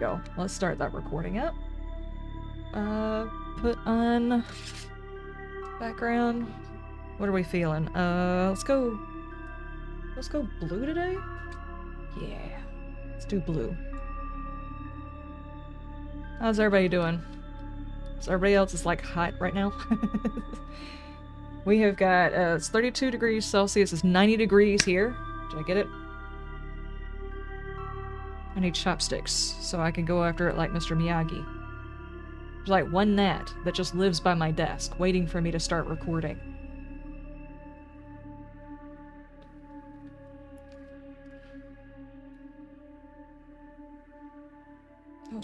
go. Let's start that recording up. Put on background. What are we feeling? Let's go blue today? Yeah. Let's do blue. How's everybody doing? So everybody else is like hot right now. We have got, it's 32 degrees Celsius, it's 90 degrees here. Did I get it? I need chopsticks so I can go after it like Mr. Miyagi. There's like one gnat that just lives by my desk, waiting for me to start recording. Oh,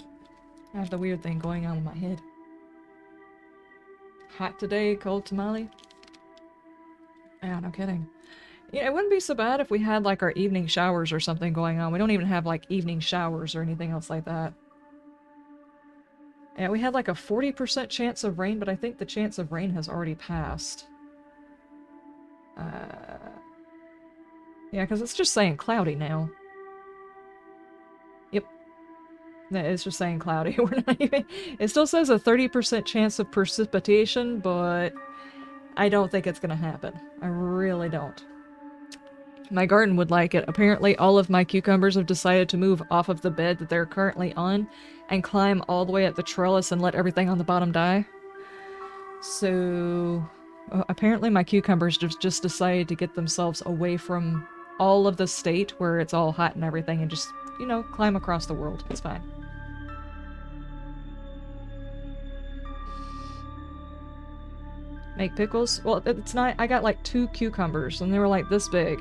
I have the weird thing going on with my head. Hot today, cold tamale? Yeah, no kidding. Yeah, it wouldn't be so bad if we had like our evening showers or something going on. We don't even have like evening showers or anything else like that. Yeah, we had like a 40% chance of rain, but I think the chance of rain has already passed. Yeah, because it's just saying cloudy now. It's just saying cloudy. We're not even... It still says a 30% chance of precipitation, but I don't think it's going to happen. I really don't. My garden would like it. Apparently all of my cucumbers have decided to move off of the bed that they're currently on and climb all the way up the trellis and let everything on the bottom die. So apparently my cucumbers just decided to get themselves away from all of the state where it's all hot and everything and just, you know, climb across the world. It's fine. Make pickles? Well, it's not... I got like 2 cucumbers and they were like this big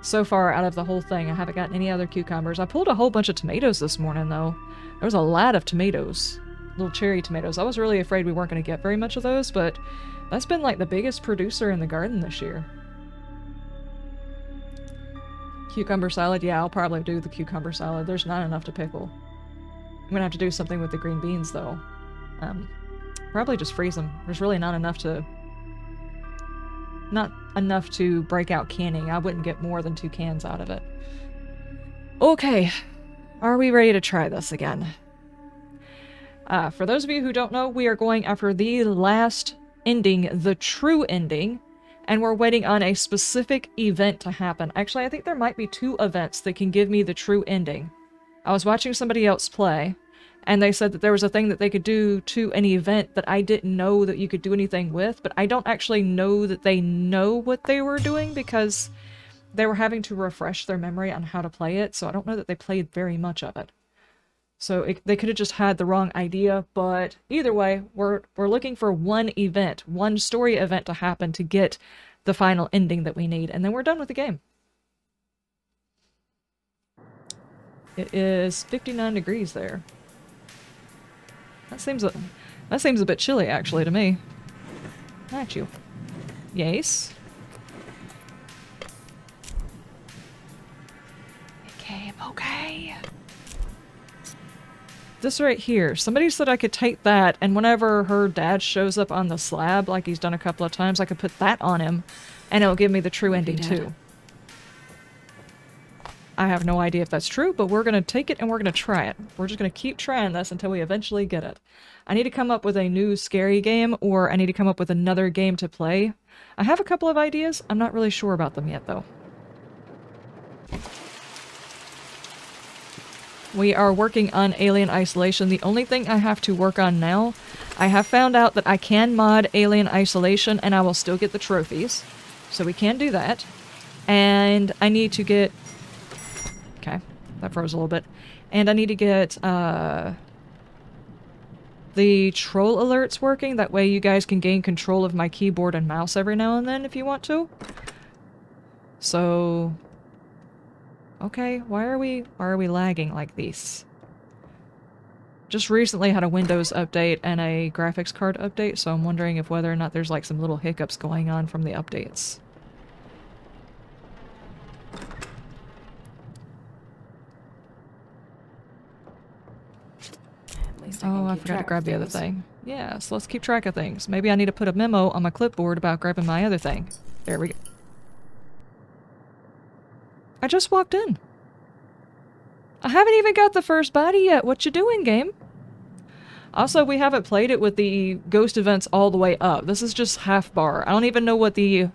so far out of the whole thing. I haven't gotten any other cucumbers. I pulled a whole bunch of tomatoes this morning though. There was a lot of tomatoes. Little cherry tomatoes. I was really afraid we weren't going to get very much of those, but that's been like the biggest producer in the garden this year. Cucumber salad? Yeah, I'll probably do the cucumber salad. There's not enough to pickle. I'm gonna have to do something with the green beans though. Probably just freeze them. There's really not enough to... Not enough to break out canning. I wouldn't get more than 2 cans out of it. Okay. Are we ready to try this again? For those of you who don't know, we are going after the last ending, the true ending, and we're waiting on a specific event to happen. Actually, I think there might be 2 events that can give me the true ending. I was watching somebody else play, and they said that there was a thing that they could do to an event that I didn't know that you could do anything with, but I don't actually know that they know what they were doing because they were having to refresh their memory on how to play it, so I don't know that they played very much of it. So they could have just had the wrong idea, but either way, we're looking for one event, one story event to happen to get the final ending that we need, and then we're done with the game. It is 59 degrees there. That seems a bit chilly, actually, to me. Not you. Yes. Okay, I'm okay. This right here. Somebody said I could take that, and whenever her dad shows up on the slab, like he's done a couple of times, I could put that on him, and it'll give me the true ending, too. I have no idea if that's true, but we're going to take it and we're going to try it. We're just going to keep trying this until we eventually get it. I need to come up with a new scary game, or I need to come up with another game to play. I have a couple of ideas. I'm not really sure about them yet, though. We are working on Alien Isolation. The only thing I have to work on now, I have found out that I can mod Alien Isolation and I will still get the trophies. So we can do that. And I need to get... Okay, that froze a little bit. And I need to get the troll alerts working. That way you guys can gain control of my keyboard and mouse every now and then if you want to. So... Okay, why are we lagging like this? Just recently had a Windows update and a graphics card update, so I'm wondering if whether or not there's like some little hiccups going on from the updates. At least I forgot to grab the other thing. Yeah, so let's keep track of things. Maybe I need to put a memo on my clipboard about grabbing my other thing. There we go. I just walked in. I haven't even got the first body yet. What you doing, game? Also, we haven't played it with the ghost events all the way up. This is just half bar. I don't even know what the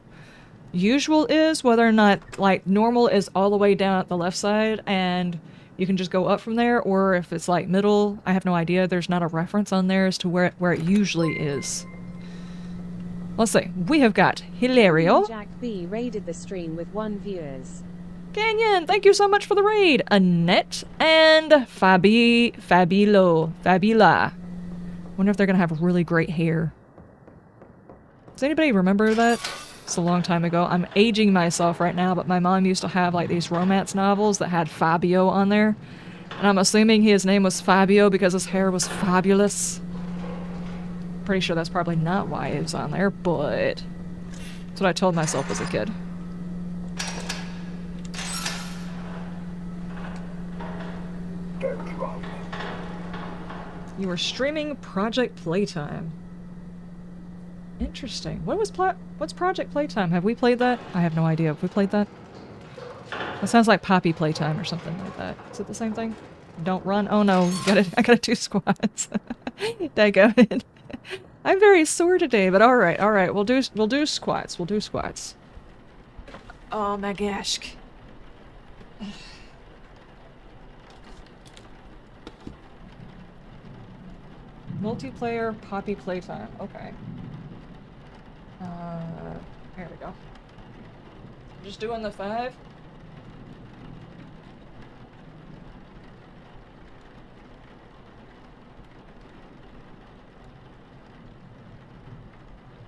usual is, whether or not, like, normal is all the way down at the left side and you can just go up from there, or if it's like middle. I have no idea. There's not a reference on there as to where it usually is. Let's see. We have got Hilario. Jack B raided the stream with 1 viewer. Canyon, thank you so much for the raid. Annette and Fabila. Wonder if they're gonna have really great hair. Does anybody remember that? It's a long time ago. I'm aging myself right now, but my mom used to have like these romance novels that had Fabio on there. And I'm assuming his name was Fabio because his hair was fabulous. Pretty sure that's probably not why it was on there, but that's what I told myself as a kid. You were streaming Project Playtime. Interesting. What's Project Playtime? Have we played that? I have no idea. Have we played that? That sounds like Poppy Playtime or something like that. Is it the same thing? Don't run. Oh no. I gotta do squats. Daggone. I'm very sore today, but all right. We'll do squats. Oh my gosh. Multiplayer Poppy Playtime. Okay. There we go. Just doing the 5.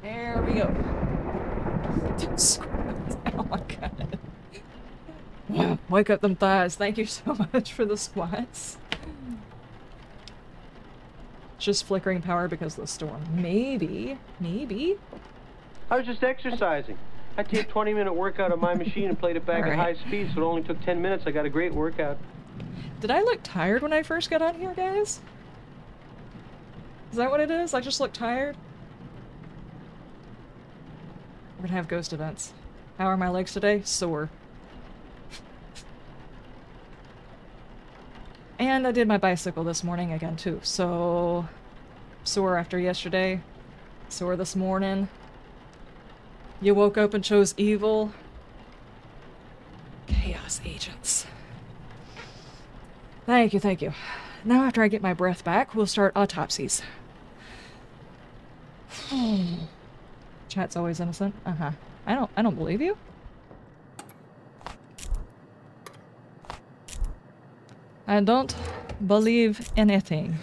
There we go. Oh my god. Yeah, wake up them thighs. Thank you so much for the squats. Just flickering power because of the storm. Maybe. I was just exercising. I did a 20-minute workout on my machine and played it back at high speed, so it only took 10 minutes. I got a great workout. Did I look tired when I first got on here, guys? Is that what it is? I just look tired? We're gonna have ghost events. How are my legs today? Sore. And I did my bicycle this morning again, too, so... Sore after yesterday. Sore this morning. You woke up and chose evil. Chaos agents. Thank you. Now after I get my breath back, we'll start autopsies. Chat's always innocent. Uh-huh. I don't believe you. I don't believe anything.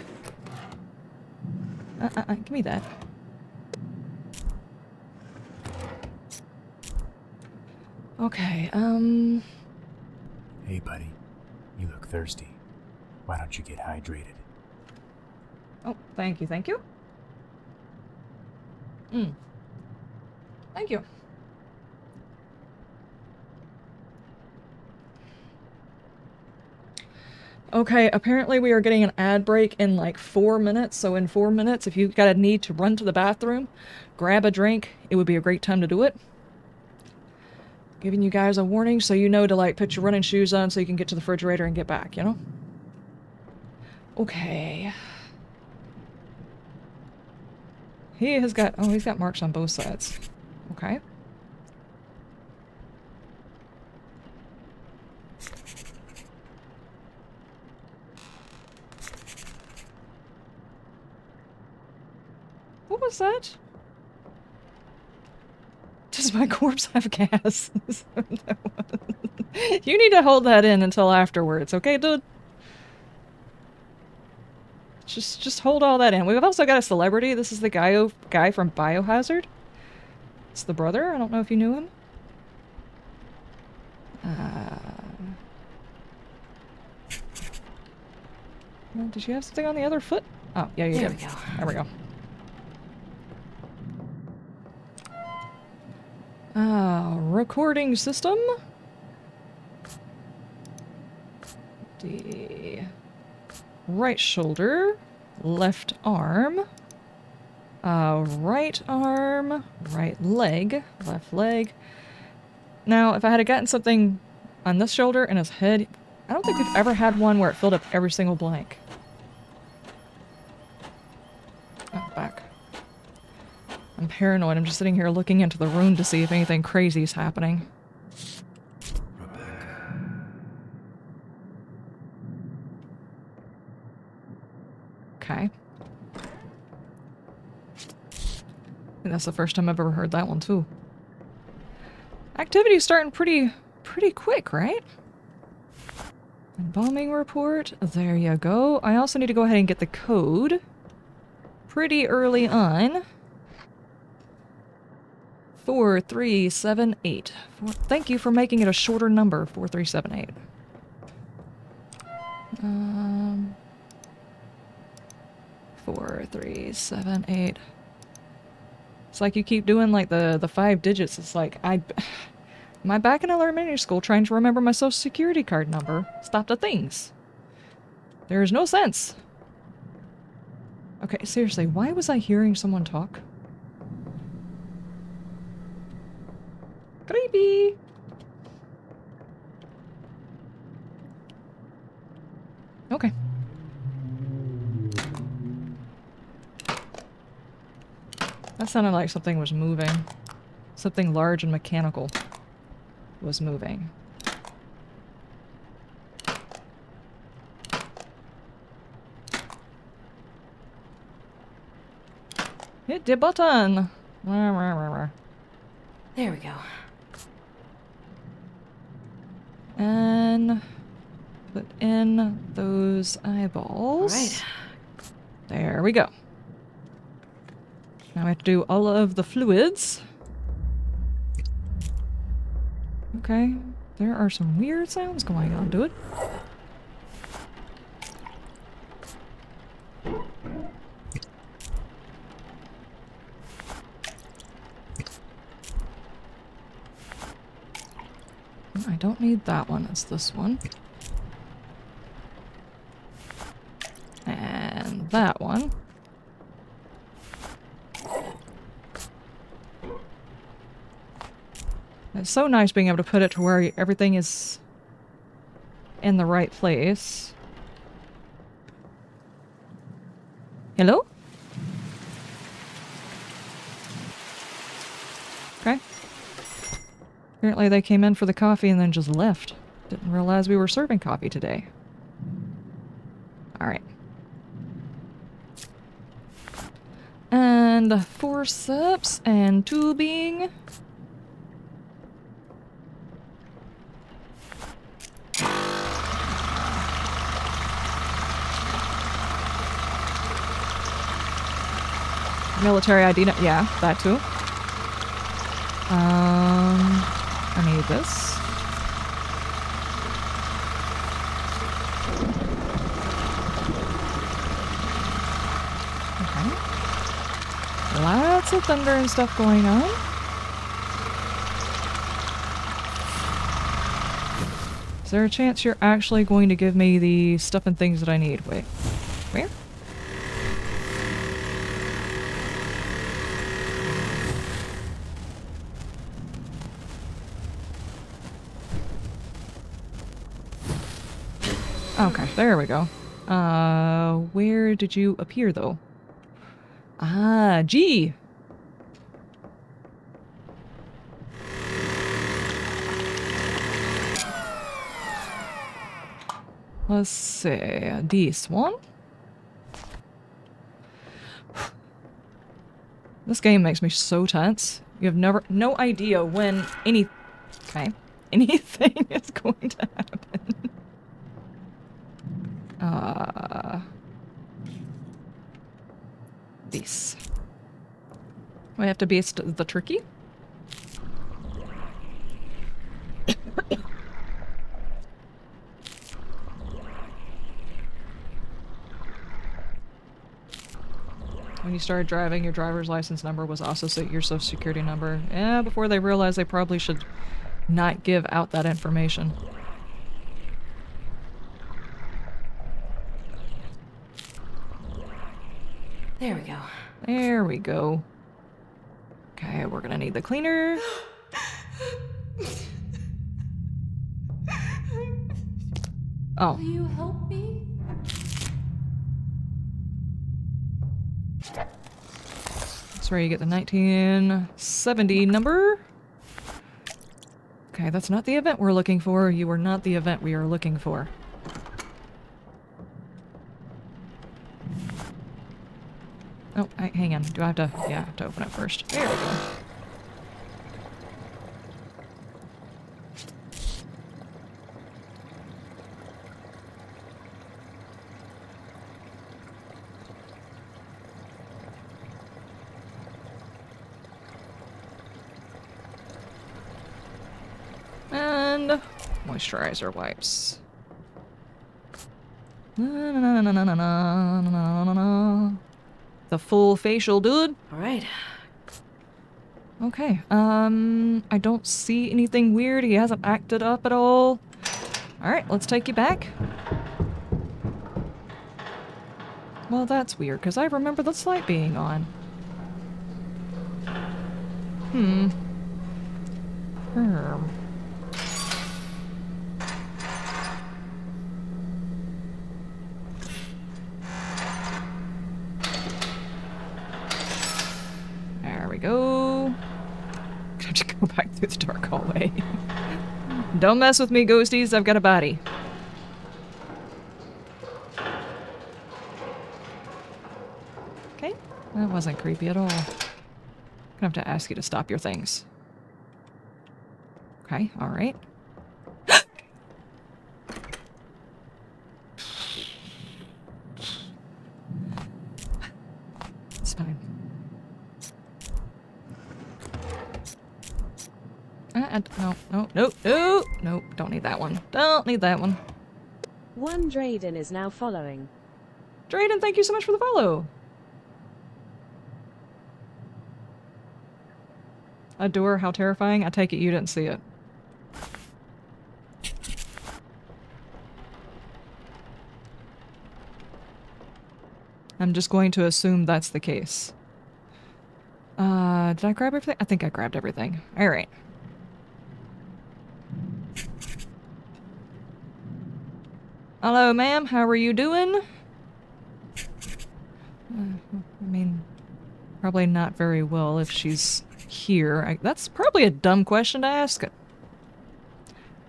Give me that. Okay, Hey, buddy. You look thirsty. Why don't you get hydrated? Oh, thank you. Thank you. Okay, apparently we are getting an ad break in like 4 minutes, so in 4 minutes, if you've got a need to run to the bathroom, grab a drink, it would be a great time to do it. Giving you guys a warning so you know to like put your running shoes on so you can get to the refrigerator and get back, you know? Okay. He's got marks on both sides. Okay. What was that? Does my corpse have gas? You need to hold that in until afterwards, okay, dude? Just hold all that in. We've also got a celebrity. This is the guy from Biohazard. It's the brother. I don't know if you knew him. Did you have something on the other foot? Oh, yeah, you did. There we go. Recording system. The right shoulder, left arm, right arm, right leg, left leg. Now, if I had gotten something on this shoulder and his head I don't think we've ever had one where it filled up every single blank. Oh, back. I'm paranoid. I'm just sitting here looking into the room to see if anything crazy is happening. Okay. And that's the first time I've ever heard that one, too. Activity's starting pretty quick, right? Embalming report. There you go. I also need to go ahead and get the code pretty early on. 4378. Thank you for making it a shorter number, 4378. Four, three, seven, eight. It's like you keep doing like the five digits. It's like my back in elementary school trying to remember my social security card number. Stop the things. There is no sense. Okay, seriously, why was I hearing someone talk? Creepy. Okay. That sounded like something was moving. Something large and mechanical was moving. Hit the button! There we go. And put in those eyeballs. All right. There we go. Now I have to do all of the fluids. Okay, there are some weird sounds going on, dude. I don't need that one, it's this one. And that one. It's so nice being able to put it to where everything is in the right place. Hello? Okay. Apparently they came in for the coffee and then just left. Didn't realize we were serving coffee today. Alright. And forceps and tubing. Military ID, yeah, that too. I need this. Okay. Lots of thunder and stuff going on. Is there a chance you're actually going to give me the stuff and things that I need? Wait. Where? Okay, there we go. Where did you appear, though? Ah, G! Let's see, this one? This game makes me so tense. You have no idea when anything is going to happen. These. We have to baste the turkey. When you started driving, your driver's license number was also your social security number. Yeah, before they realized they probably should not give out that information. There we go. There we go. Okay, we're gonna need the cleaner. Oh. Will you help me? That's where you get the 1970 number. Okay, that's not the event we're looking for. You are not the event we are looking for. Oh, hang on. Do I have to... Yeah, I have to open it first. There we go. And... moisturizer wipes. Na-na-na-na-na-na-na-na-na-na-na. The full facial, dude. All right. Okay. I don't see anything weird. He hasn't acted up at all. All right, let's take you back. Well, that's weird, because I remember the light being on. Through the dark hallway. Don't mess with me, ghosties. I've got a body. Okay. That wasn't creepy at all. I'm gonna have to ask you to stop your things. Okay. All right. It's fine. No, don't need that one. Don't need that one. One Drayden is now following. Drayden, thank you so much for the follow. Adore, how terrifying. I take it you didn't see it. I'm just going to assume that's the case. Did I grab everything? I think I grabbed everything. All right. Hello, ma'am. How are you doing? I mean, probably not very well if she's here. That's probably a dumb question to ask it.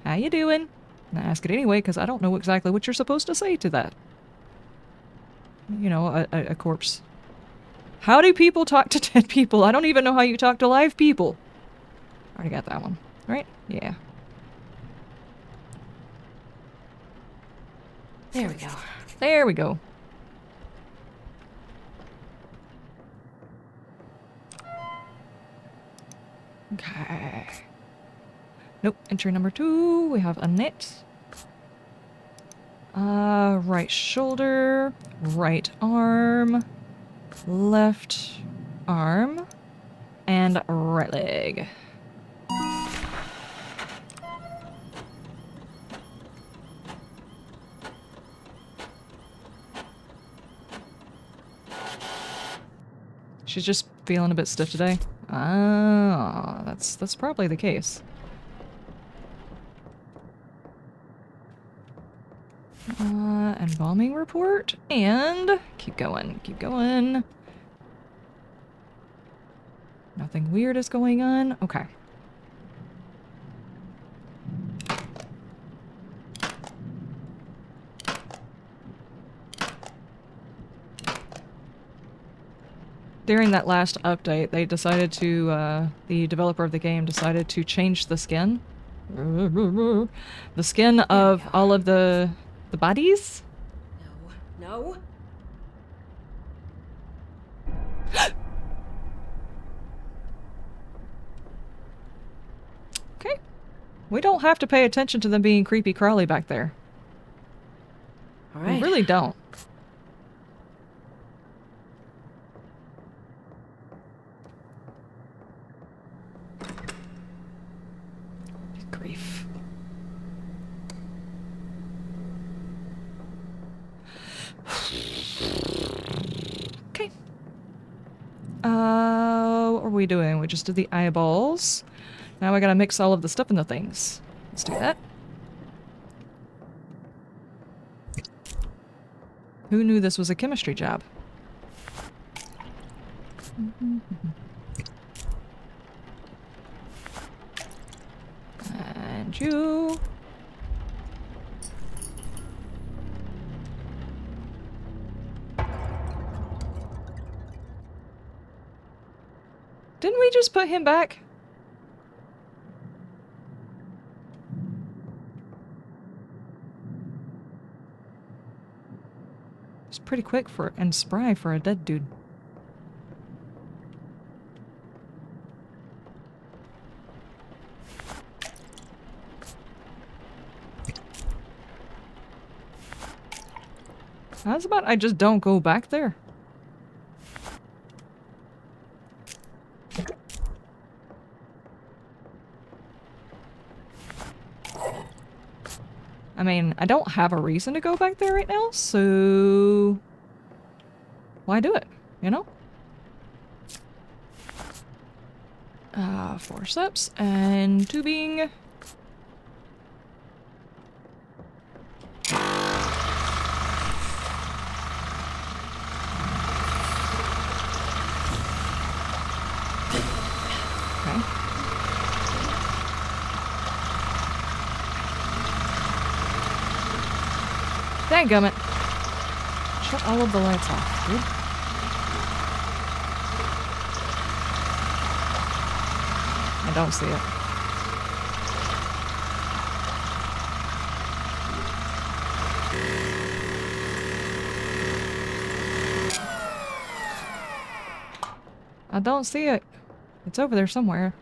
How you doing? And I ask it anyway because I don't know exactly what you're supposed to say to that. You know, a corpse. How do people talk to dead people? I don't even know how you talk to live people. Already got that one, right? Yeah. There we go. There we go. Okay. Nope. Entry number 2. We have a net. Right shoulder. Right arm. Left arm. And right leg. She's just feeling a bit stiff today. Ah, that's probably the case. Embalming report, and keep going, keep going. Nothing weird is going on. Okay. During that last update, they decided to, the developer of the game decided to change the skin. The skin of all of the bodies? No. No. Okay. We don't have to pay attention to them being creepy crawly back there. All right. We really don't. What are we doing? We just did the eyeballs. Now I gotta mix all of the stuff in the things. Let's do that. Who knew this was a chemistry job? And you. Didn't we just put him back? It's pretty quick for and spry for a dead dude. How's about I just don't go back there? I mean, I don't have a reason to go back there right now, so why do it, you know? Forceps and tubing. Gummit. Shut all of the lights off, dude. I don't see it. I don't see it. It's over there somewhere.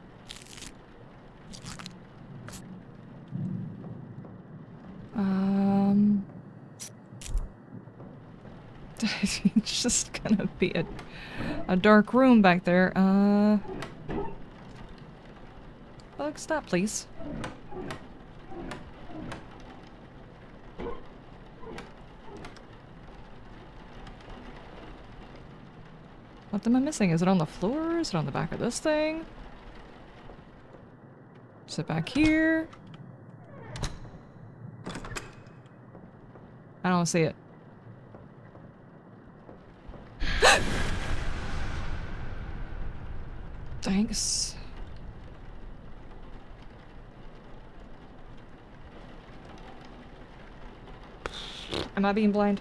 It's just gonna be a dark room back there. Bug, stop, please. What am I missing? Is it on the floor? Is it on the back of this thing? Is it back here? I don't see it. Thanks. Am I being blind?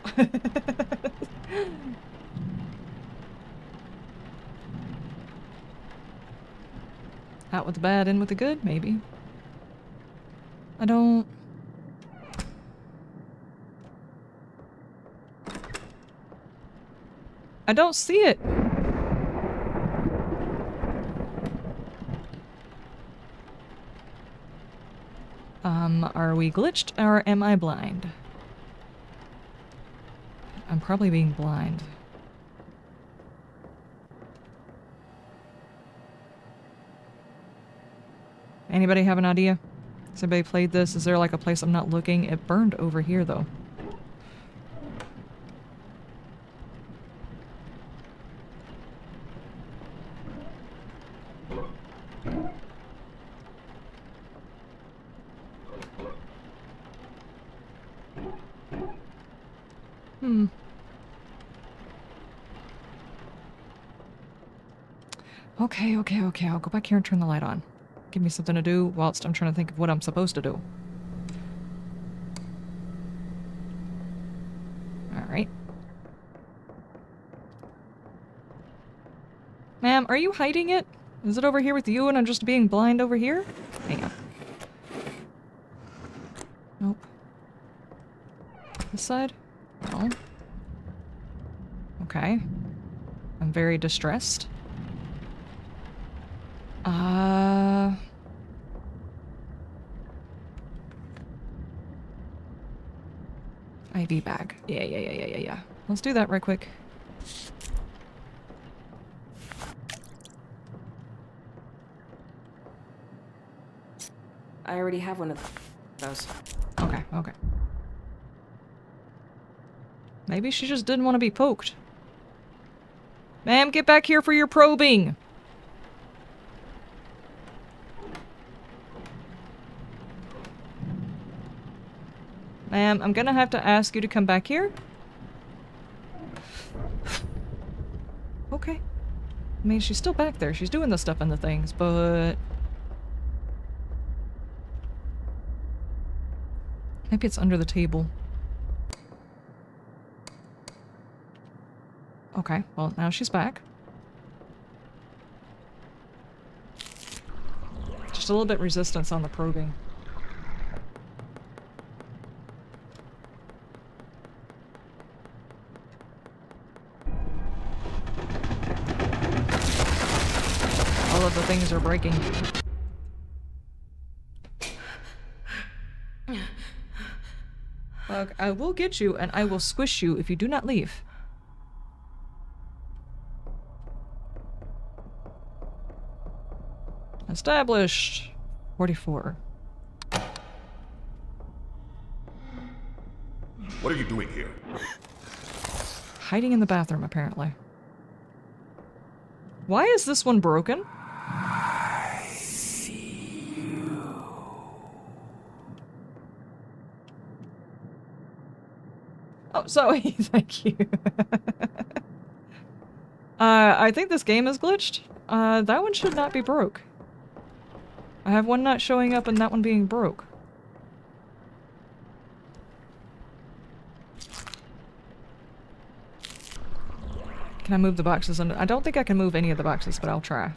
Out with the bad, in with the good, maybe. I don't... see it! Are we glitched or am I blind? I'm probably being blind. Anybody have an idea? Somebody played this? Is there like a place I'm not looking? It burned over here though. Okay, I'll go back here and turn the light on. Give me something to do whilst I'm trying to think of what I'm supposed to do. Alright. Ma'am, are you hiding it? Is it over here with you and I'm just being blind over here? Hang on. Nope. This side? No. Okay. I'm very distressed. IV bag. Yeah. Let's do that right quick. I already have one of those. Okay. Maybe she just didn't want to be poked. Ma'am, get back here for your probing! I'm gonna have to ask you to come back here. Okay. I mean, she's still back there. She's doing the stuff and the things, but... maybe it's under the table. Okay, well, now she's back. Just a little bit resistance on the probing. All of the things are breaking. Look, I will get you and I will squish you if you do not leave. Established. 44. What are you doing here? Hiding in the bathroom, apparently. Why is this one broken? I see you. Oh, Zoe, thank you. I think this game is glitched. That one should not be broke. I have one not showing up and that one being broke. Can I move the boxes under? I don't think I can move any of the boxes, but I'll try.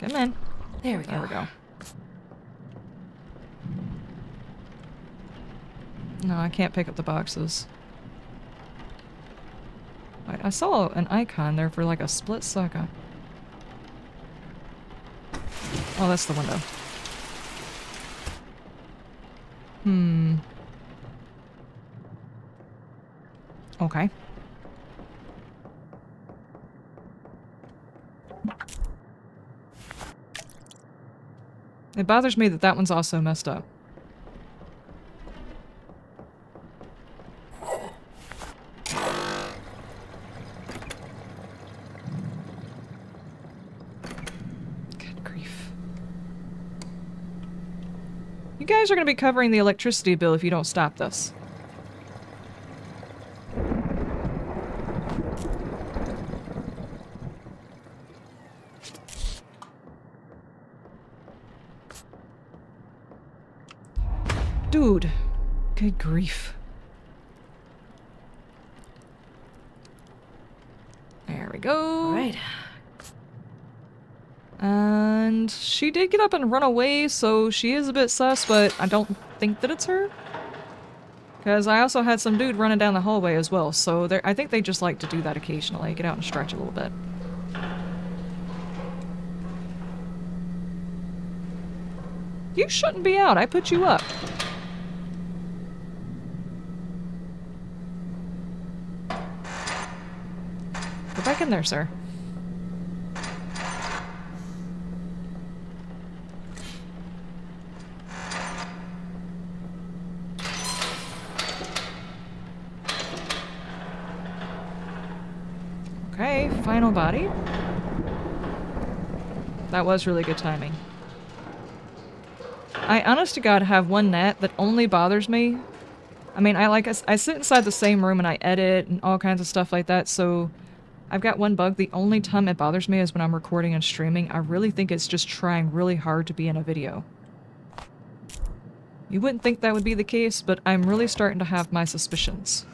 Come in. There we go. There we go. No, I can't pick up the boxes. I saw an icon there for like a split second. Oh, that's the window. Hmm. Okay. It bothers me that that one's also messed up. Good grief. You guys are going to be covering the electricity bill if you don't stop this. Dude, good grief. There we go. All right. And she did get up and run away, so she is a bit sus, but I don't think that it's her. Because I also had some dude running down the hallway as well, so I think they just like to do that occasionally. Get out and stretch a little bit. You shouldn't be out. I put you up. Back in there, sir. Okay, final body. That was really good timing. I, honest to God, have one net that only bothers me. I mean, I sit inside the same room and I edit and all kinds of stuff like that, so... I've got one bug. The only time it bothers me is when I'm recording and streaming. I really think it's just trying really hard to be in a video. You wouldn't think that would be the case, but I'm really starting to have my suspicions.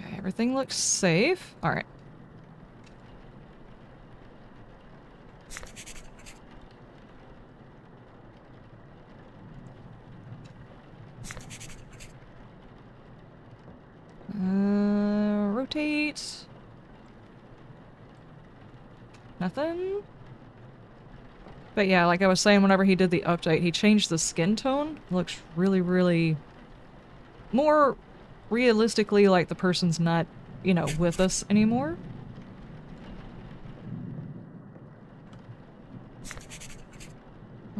Okay, everything looks safe. All right. Rotate. Nothing. But yeah, like I was saying, whenever he did the update, he changed the skin tone. Looks really, really more realistically like the person's not, you know, with us anymore.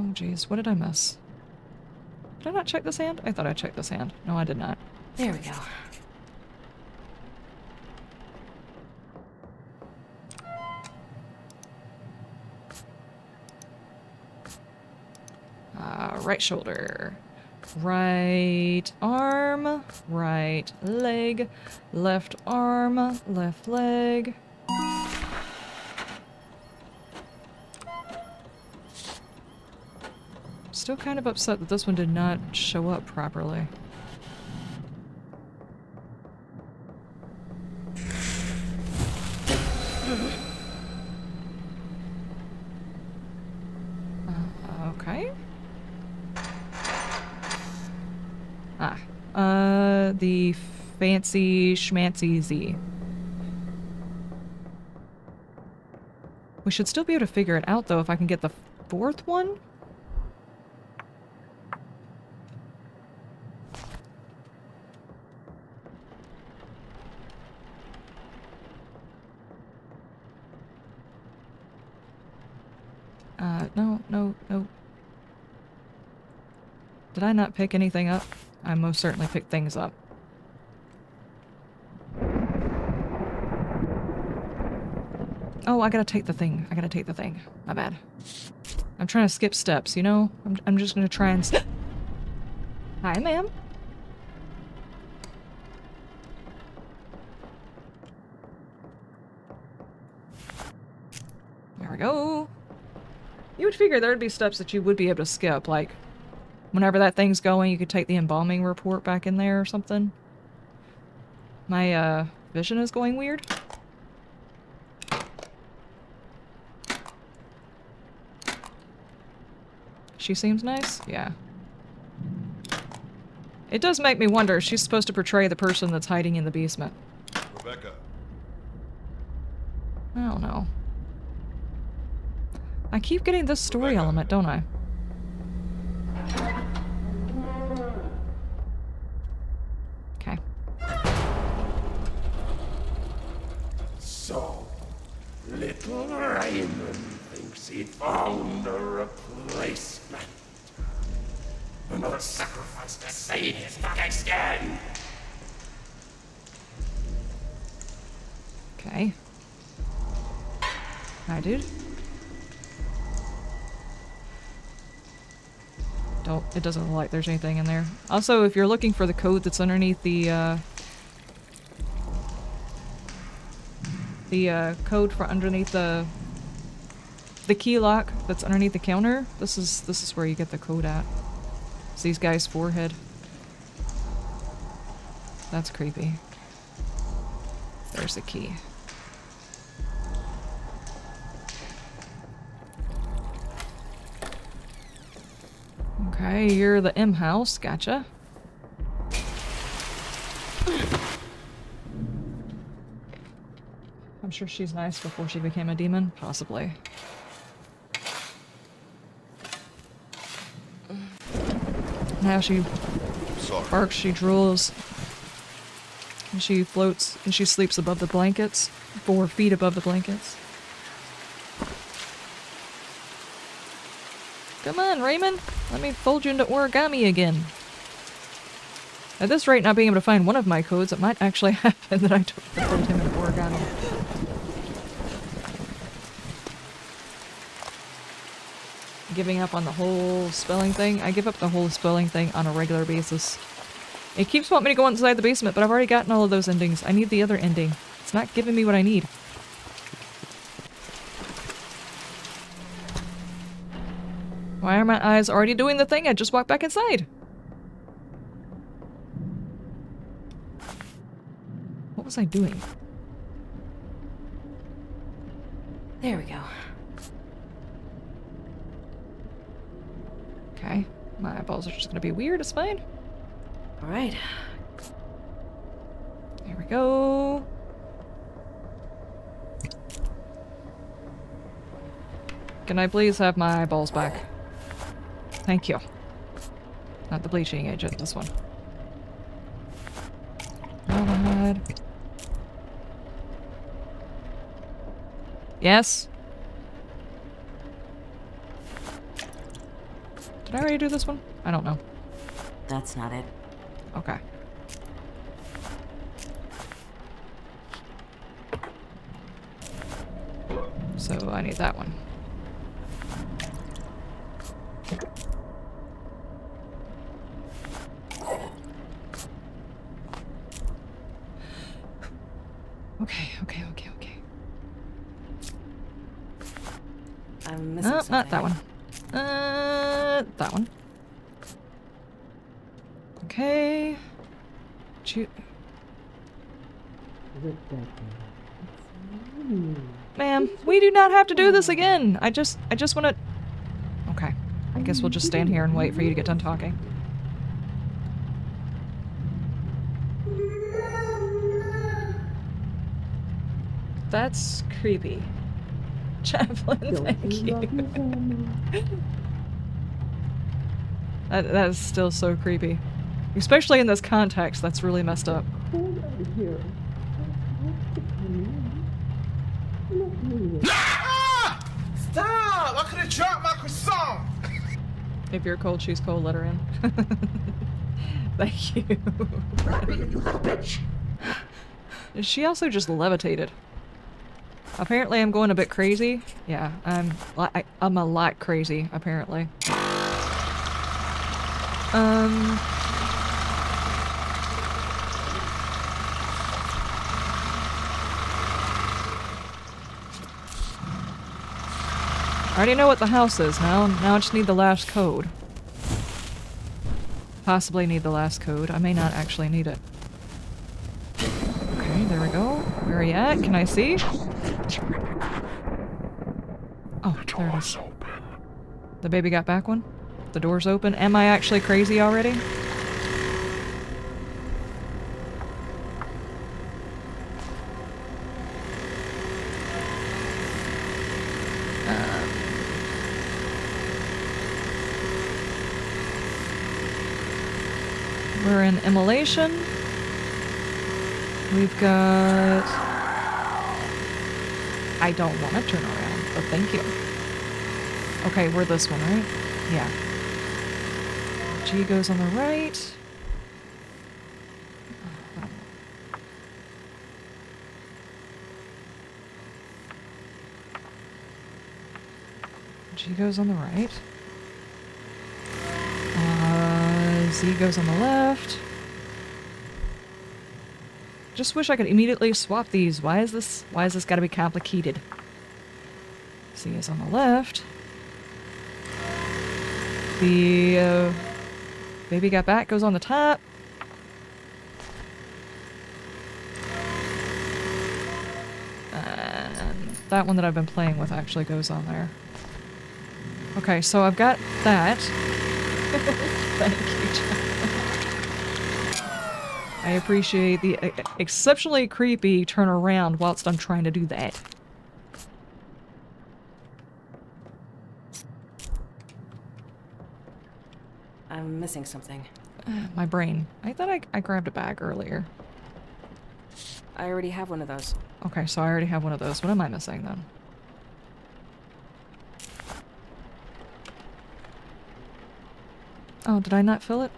Oh geez, what did I miss? Did I not check this hand? I thought I checked this hand. No, I did not. There we go. Right shoulder, right arm, right leg, left arm, left leg. Still kind of upset that this one did not show up properly. The fancy schmancy Z. We should still be able to figure it out though if I can get the fourth one. No. Did I not pick anything up? I most certainly picked things up. Oh, I gotta take the thing. My bad. I'm trying to skip steps, you know? I'm just gonna try and Hi, ma'am. There we go. You would figure there'd be steps that you would be able to skip, like whenever that thing's going, you could take the embalming report back in there or something. My vision is going weird. She seems nice? Yeah. It does make me wonder. She's supposed to portray the person that's hiding in the basement. Rebecca. I don't know. I keep getting this story element, don't I? Okay. So, little Raymond thinks he found a replacement. Another sacrifice to save his fucking skin! Okay. Hi, dude. It doesn't look like there's anything in there. Also, if you're looking for the code that's underneath the code for underneath the key lock that's underneath the counter, this is where you get the code at. It's these guys' forehead. That's creepy. There's the key. Okay, you're the M house, gotcha. I'm sure she's nice before she became a demon, possibly. Now she barks, she drools, and she floats, and she sleeps above the blankets, 4 feet above the blankets. Come on, Raymond, let me fold you into origami again. At this rate, not being able to find one of my codes, it might actually happen that I don't fold him into origami. Giving up on the whole spelling thing? I give up the whole spelling thing on a regular basis. It keeps wanting me to go inside the basement, but I've already gotten all of those endings. I need the other ending. It's not giving me what I need. Why are my eyes already doing the thing? I just walked back inside. What was I doing? There we go. Okay. My eyeballs are just gonna be weird, it's fine. Alright. There we go. Can I please have my eyeballs back? Thank you. Not the bleaching agent, this one. God. Yes? Did I already do this one? I don't know. That's not it. Okay. So I need that one. Okay. I'm missing something. Not that one. That one. Okay. Shoot. Ma'am, we do not have to do this again. I just want to... Okay. I guess we'll just stand here and wait for you to get done talking. That's creepy. Chaplain, thank you. That is still so creepy. Especially in this context, that's really messed up. Stop! I could have dropped my croissant! If you're cold, she's cold, let her in. Thank you. She also just levitated. Apparently I'm going a bit crazy. Yeah, I'm a lot crazy, apparently. I already know what the house is now. Now I just need the last code. Possibly need the last code. I may not actually need it. Okay, there we go. Where are you at? Can I see? Oh, there it is. The baby got back one? The door's open. Am I actually crazy already? We're in Immolation. We've got... I don't want to turn around, but thank you. Okay, we're this one, right? Yeah. G goes on the right. G goes on the right. Z goes on the left. Just wish I could immediately swap these. Why is this gotta be complicated? Z is on the left. The baby got back, goes on the top. And that one that I've been playing with actually goes on there. Okay, so I've got that. Thank you, John. I appreciate the exceptionally creepy turnaround whilst I'm trying to do that. I'm missing something. My brain. I thought I grabbed a bag earlier. I already have one of those. Okay, so I already have one of those. What am I missing then? Oh, did I not fill it?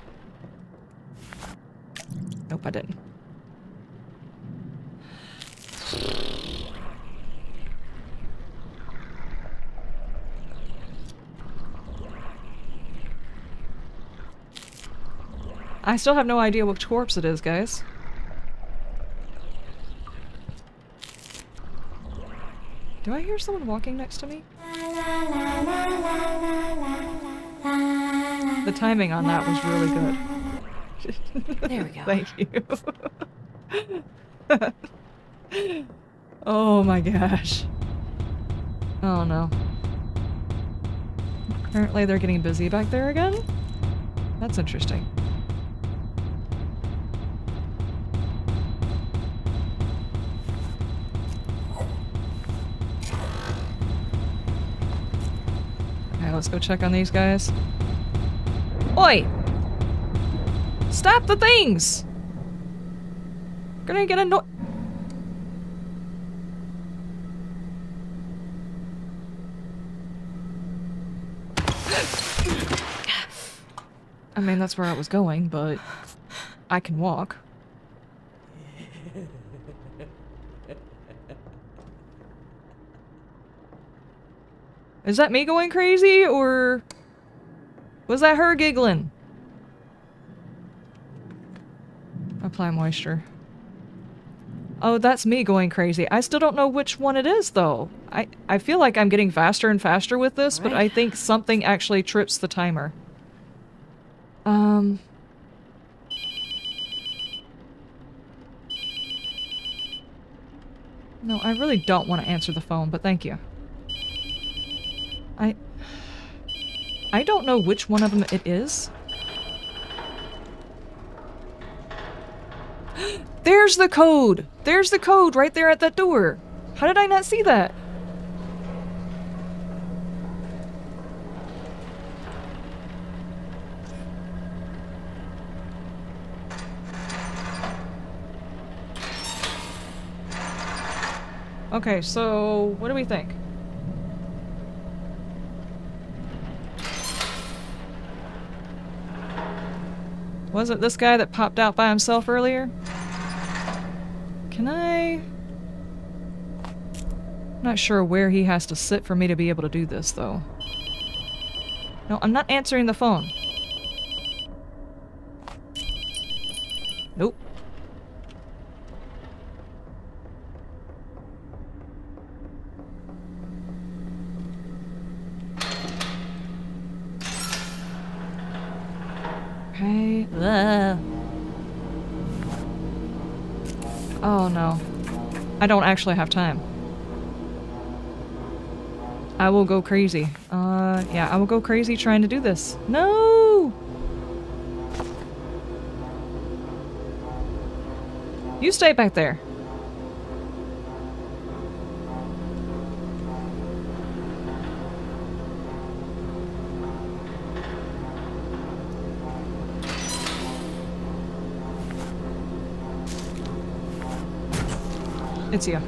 Nope, I didn't. I still have no idea what corpse it is, guys. Do I hear someone walking next to me? The timing on that was really good. There we go. Thank you. Oh my gosh. Oh no. Apparently they're getting busy back there again? That's interesting. Okay, let's go check on these guys. Oi! Stop the things! I'm gonna get annoyed. I mean, that's where I was going, but I can walk. Is that me going crazy, or was that her giggling? Apply moisture. Oh, that's me going crazy. I still don't know which one it is, though. I feel like I'm getting faster and faster with this, right. But I think something actually trips the timer. No, I really don't want to answer the phone, but thank you. I don't know which one of them it is. There's the code! There's the code right there at that door! How did I not see that? Okay, so what do we think? Was it this guy that popped out by himself earlier? Can I... I'm not sure where he has to sit for me to be able to do this, though. No, I'm not answering the phone. Nope. Okay. Ugh. Oh no. I don't actually have time. I will go crazy. Yeah, I will go crazy trying to do this. No! You stay back there. It's you.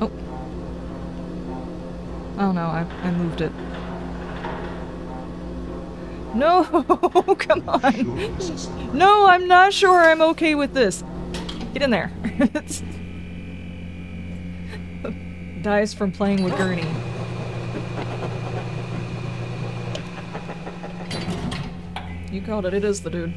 Oh. Oh no, I moved it. No! Come on! No, I'm not sure I'm okay with this. Get in there. Dies from playing with Gurney. You called it. It is the dude.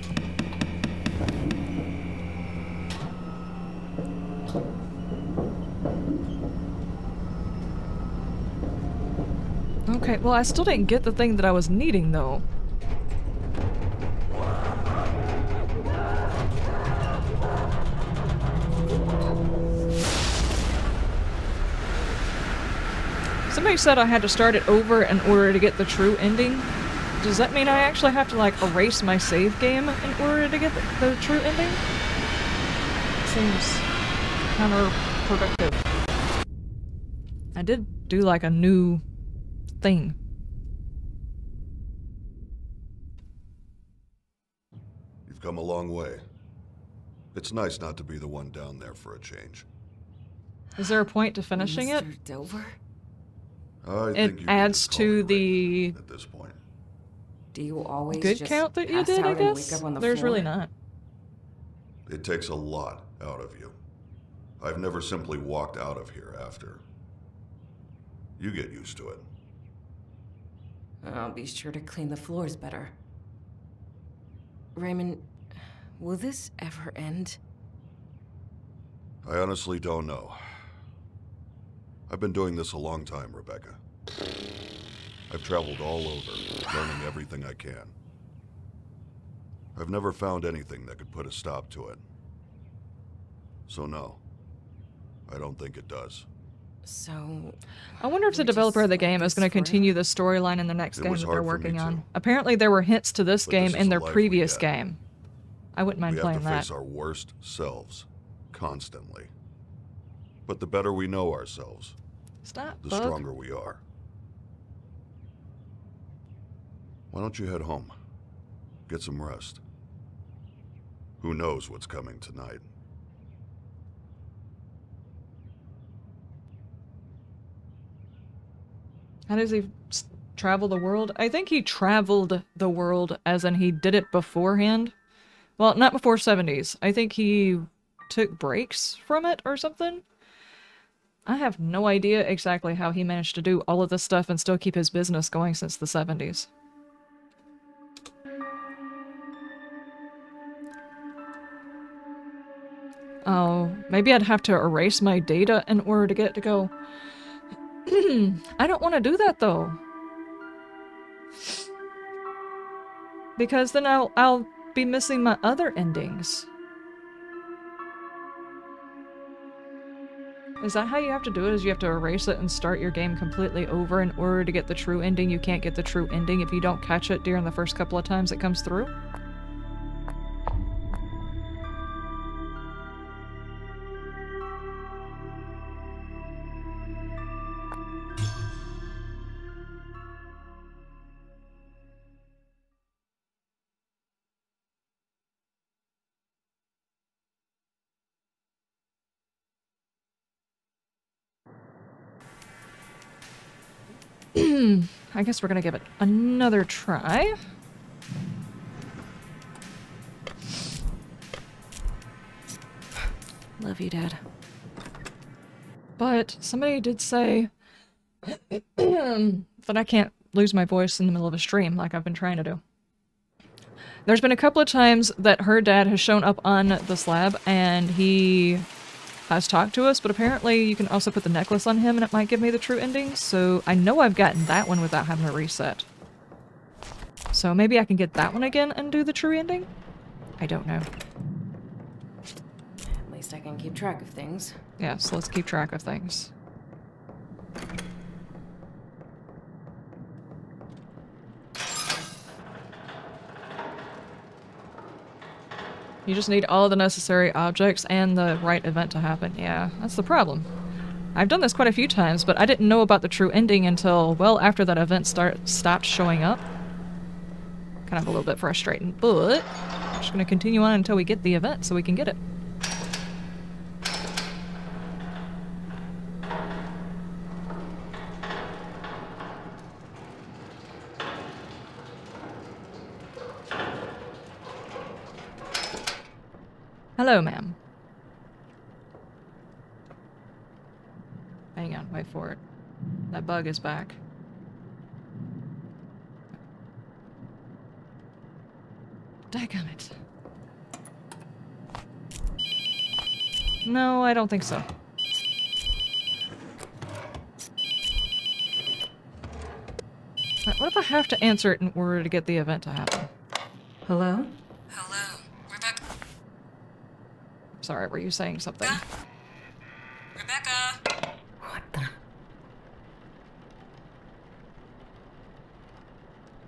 Okay, well I still didn't get the thing that I was needing, though. Somebody said I had to start it over in order to get the true ending. Does that mean I actually have to, like, erase my save game in order to get the true ending? Seems counterproductive. I did do, like, a new... thing. You've come a long way. It's nice not to be the one down there for a change. Is there a point to finishing it? Mr. Dover? I think it adds to the at this point. Do you always good just count that you did, I guess? There's really not. It takes a lot out of you. I've never simply walked out of here after. You get used to it. I'll be sure to clean the floors better. Raymond, will this ever end? I honestly don't know. I've been doing this a long time, Rebecca. I've traveled all over, learning everything I can. I've never found anything that could put a stop to it. So no, I don't think it does. So, I wonder if the developer of the game is going to continue the storyline in the next game that they're working on. Apparently, there were hints to this game in their previous game. I wouldn't mind playing that. We have to face our worst selves constantly. But the better we know ourselves, the stronger we are. Why don't you head home? Get some rest. Who knows what's coming tonight? How does he travel the world? I think he traveled the world as in he did it beforehand. Well, not before 70s. I think he took breaks from it or something. I have no idea exactly how he managed to do all of this stuff and still keep his business going since the 70s. Oh, maybe I'd have to erase my data in order to get it to go. I don't want to do that though. Because then I'll be missing my other endings. Is that how you have to do it? Is you have to erase it and start your game completely over in order to get the true ending? You can't get the true ending if you don't catch it during the first couple of times it comes through? I guess we're gonna give it another try. Love you, Dad. But somebody did say that I can't lose my voice in the middle of a stream like I've been trying to do. There's been a couple of times that her dad has shown up on this lab and he has talked to us, but apparently you can also put the necklace on him and it might give me the true ending, so I know I've gotten that one without having to reset. So maybe I can get that one again and do the true ending? I don't know. At least I can keep track of things. Yeah, so let's keep track of things. You just need all the necessary objects and the right event to happen. Yeah, that's the problem. I've done this quite a few times, but I didn't know about the true ending until well after that event stopped showing up. Kind of a little bit frustrating, but I'm just going to continue on until we get the event so we can get it. Hello, ma'am. Hang on, wait for it. That bug is back. Daggummit. No, I don't think so. What if I have to answer it in order to get the event to happen? Hello? Sorry, were you saying something? Rebecca! What the?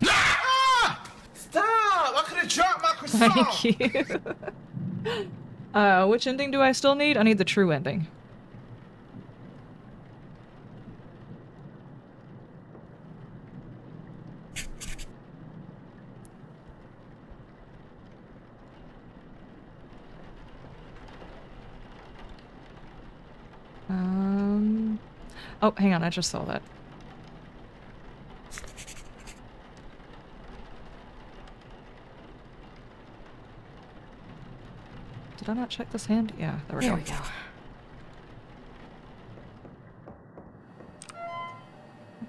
Ah! Stop! I could have dropped my croissant! Thank you. Which ending do I still need? I need the true ending. Oh, hang on, I just saw that. Did I not check this hand? Yeah, there we go. There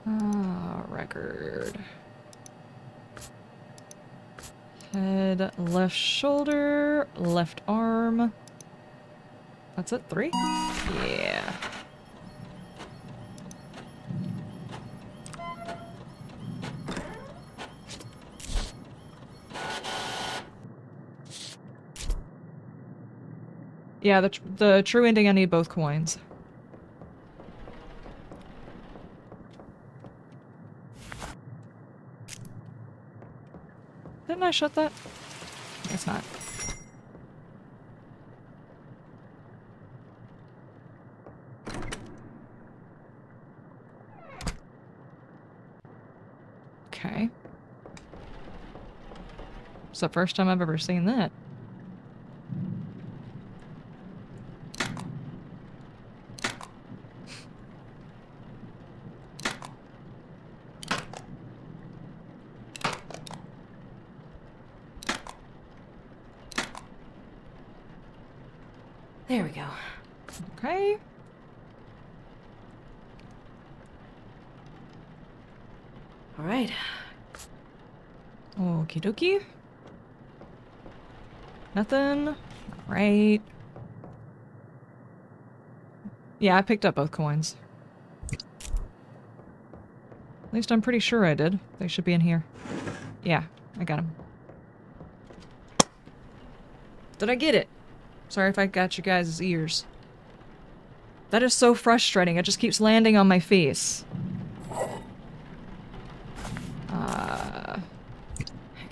we go. Record. Head, left shoulder, left arm. That's it, 3? Yeah. Yeah, the true ending, I need both coins. Didn't I shut that? Guess not. Okay. It's the first time I've ever seen that. There we go. Okay. All right. Okie dokie. Nothing. All right. Yeah, I picked up both coins. At least I'm pretty sure I did. They should be in here. Yeah, I got them. Did I get it? Sorry if I got you guys' ears. That is so frustrating. It just keeps landing on my face. I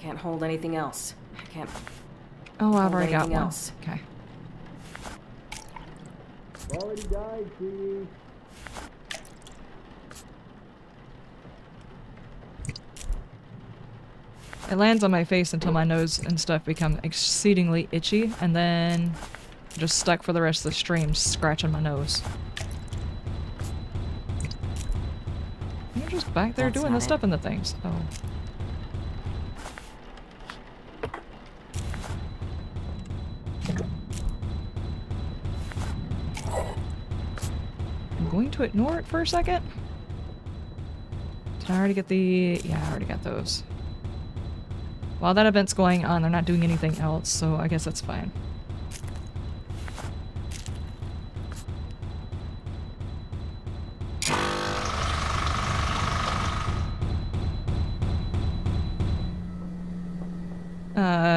can't hold anything else. I can't. Oh, I've already got one. Else. Okay. Already died, please. It lands on my face until my nose and stuff become exceedingly itchy, and then I'm just stuck for the rest of the stream scratching my nose. You're just back there doing the stuff in the things. Oh. I'm going to ignore it for a second. Did I already get the... Yeah, I already got those. While that event's going on, they're not doing anything else, so I guess that's fine.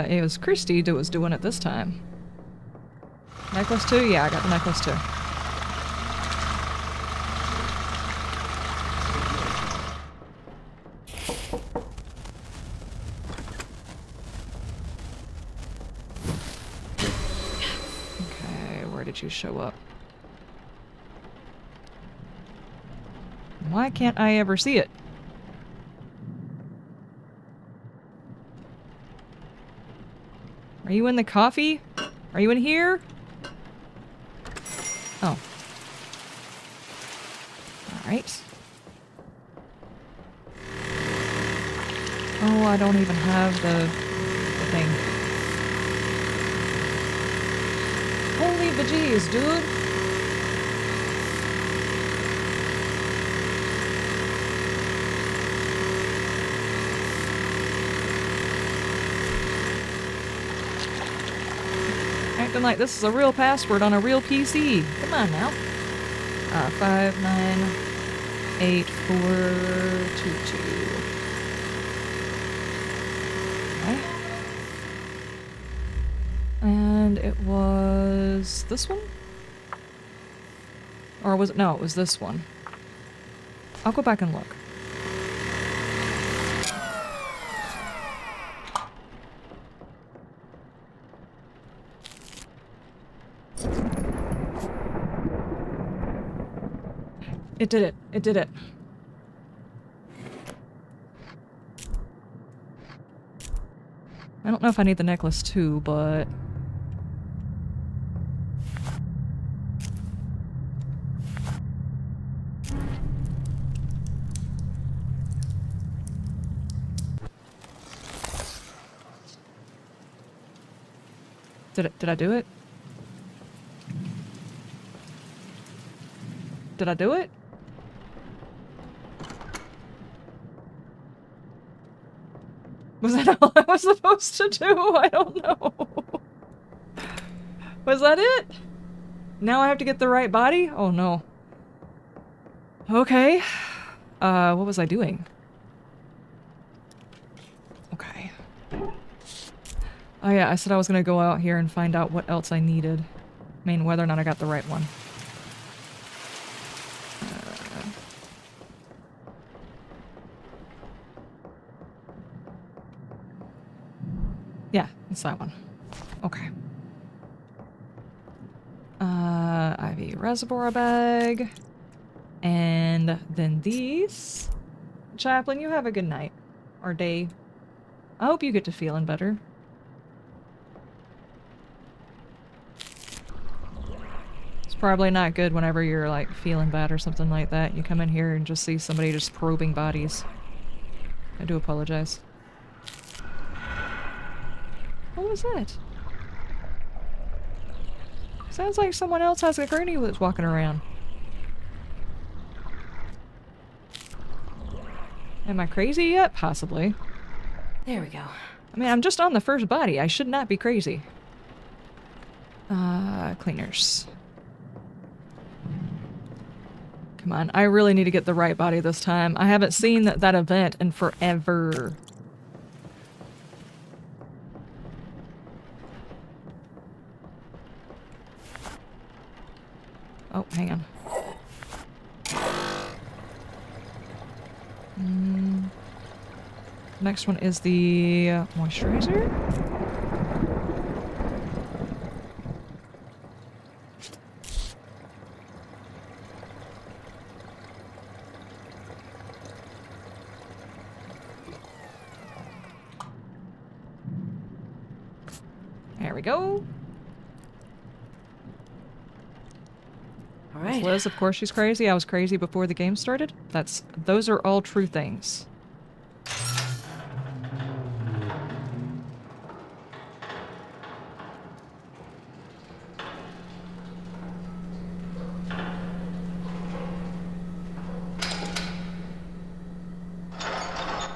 It was Christy that was doing it this time. Necklace too? Yeah, I got the necklace too. You show up. Why can't I ever see it? Are you in the coffee? Are you in here? Oh. Alright. Oh, I don't even have the thing. Holy bejeez, dude! Acting like this is a real password on a real PC. Come on now. 598422. And it was this one? Or was it? No, it was this one. I'll go back and look. It did it. It did it. I don't know if I need the necklace too, but... Did I do it? Did I do it? Was that all I was supposed to do? I don't know. Was that it? Now I have to get the right body? Oh no. Okay. What was I doing? Okay. Oh yeah, I said I was gonna go out here and find out what else I needed. I mean, whether or not I got the right one. Yeah, it's that one. Okay. IV reservoir bag. And then these. Chaplain, you have a good night. Or day. I hope you get to feeling better. Probably not good whenever you're like feeling bad or something like that. You come in here and just see somebody just probing bodies. I do apologize. What was that? Sounds like someone else has a gurney that's walking around. Am I crazy yet? Possibly. There we go. I mean, I'm just on the first body. I should not be crazy. Cleaners. Come on, I really need to get the right body this time. I haven't seen that event in forever. Oh, hang on. Next one is the moisturizer. There we go. All right. Liz, of course she's crazy. I was crazy before the game started. Those are all true things.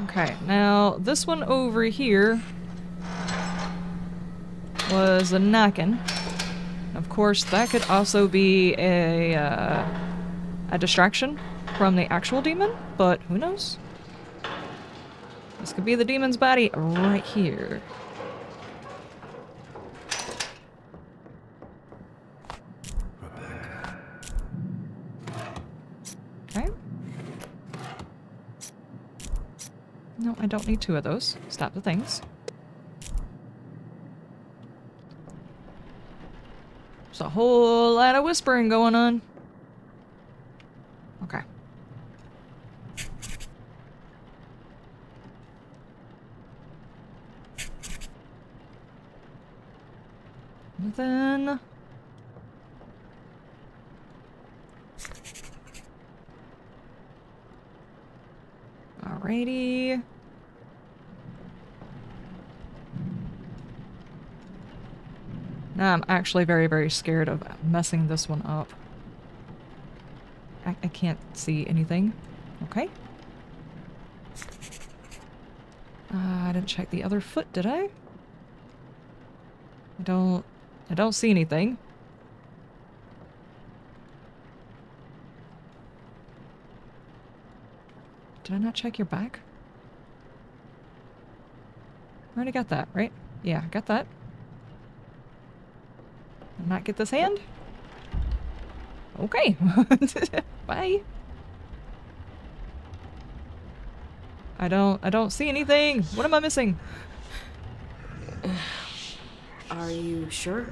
Okay, now this one over here was a knocking. Of course, that could also be a distraction from the actual demon, but who knows? This could be the demon's body right here. I don't need two of those. Stop the things. There's a whole lot of whispering going on. Okay. And then... alrighty. Now I'm actually very, very scared of messing this one up. I can't see anything. Okay. I didn't check the other foot, did I? I don't see anything. Did I not check your back? I already got that, right? Yeah, I got that. Not get this hand? Okay. Bye. I don't see anything. What am I missing? Are you sure?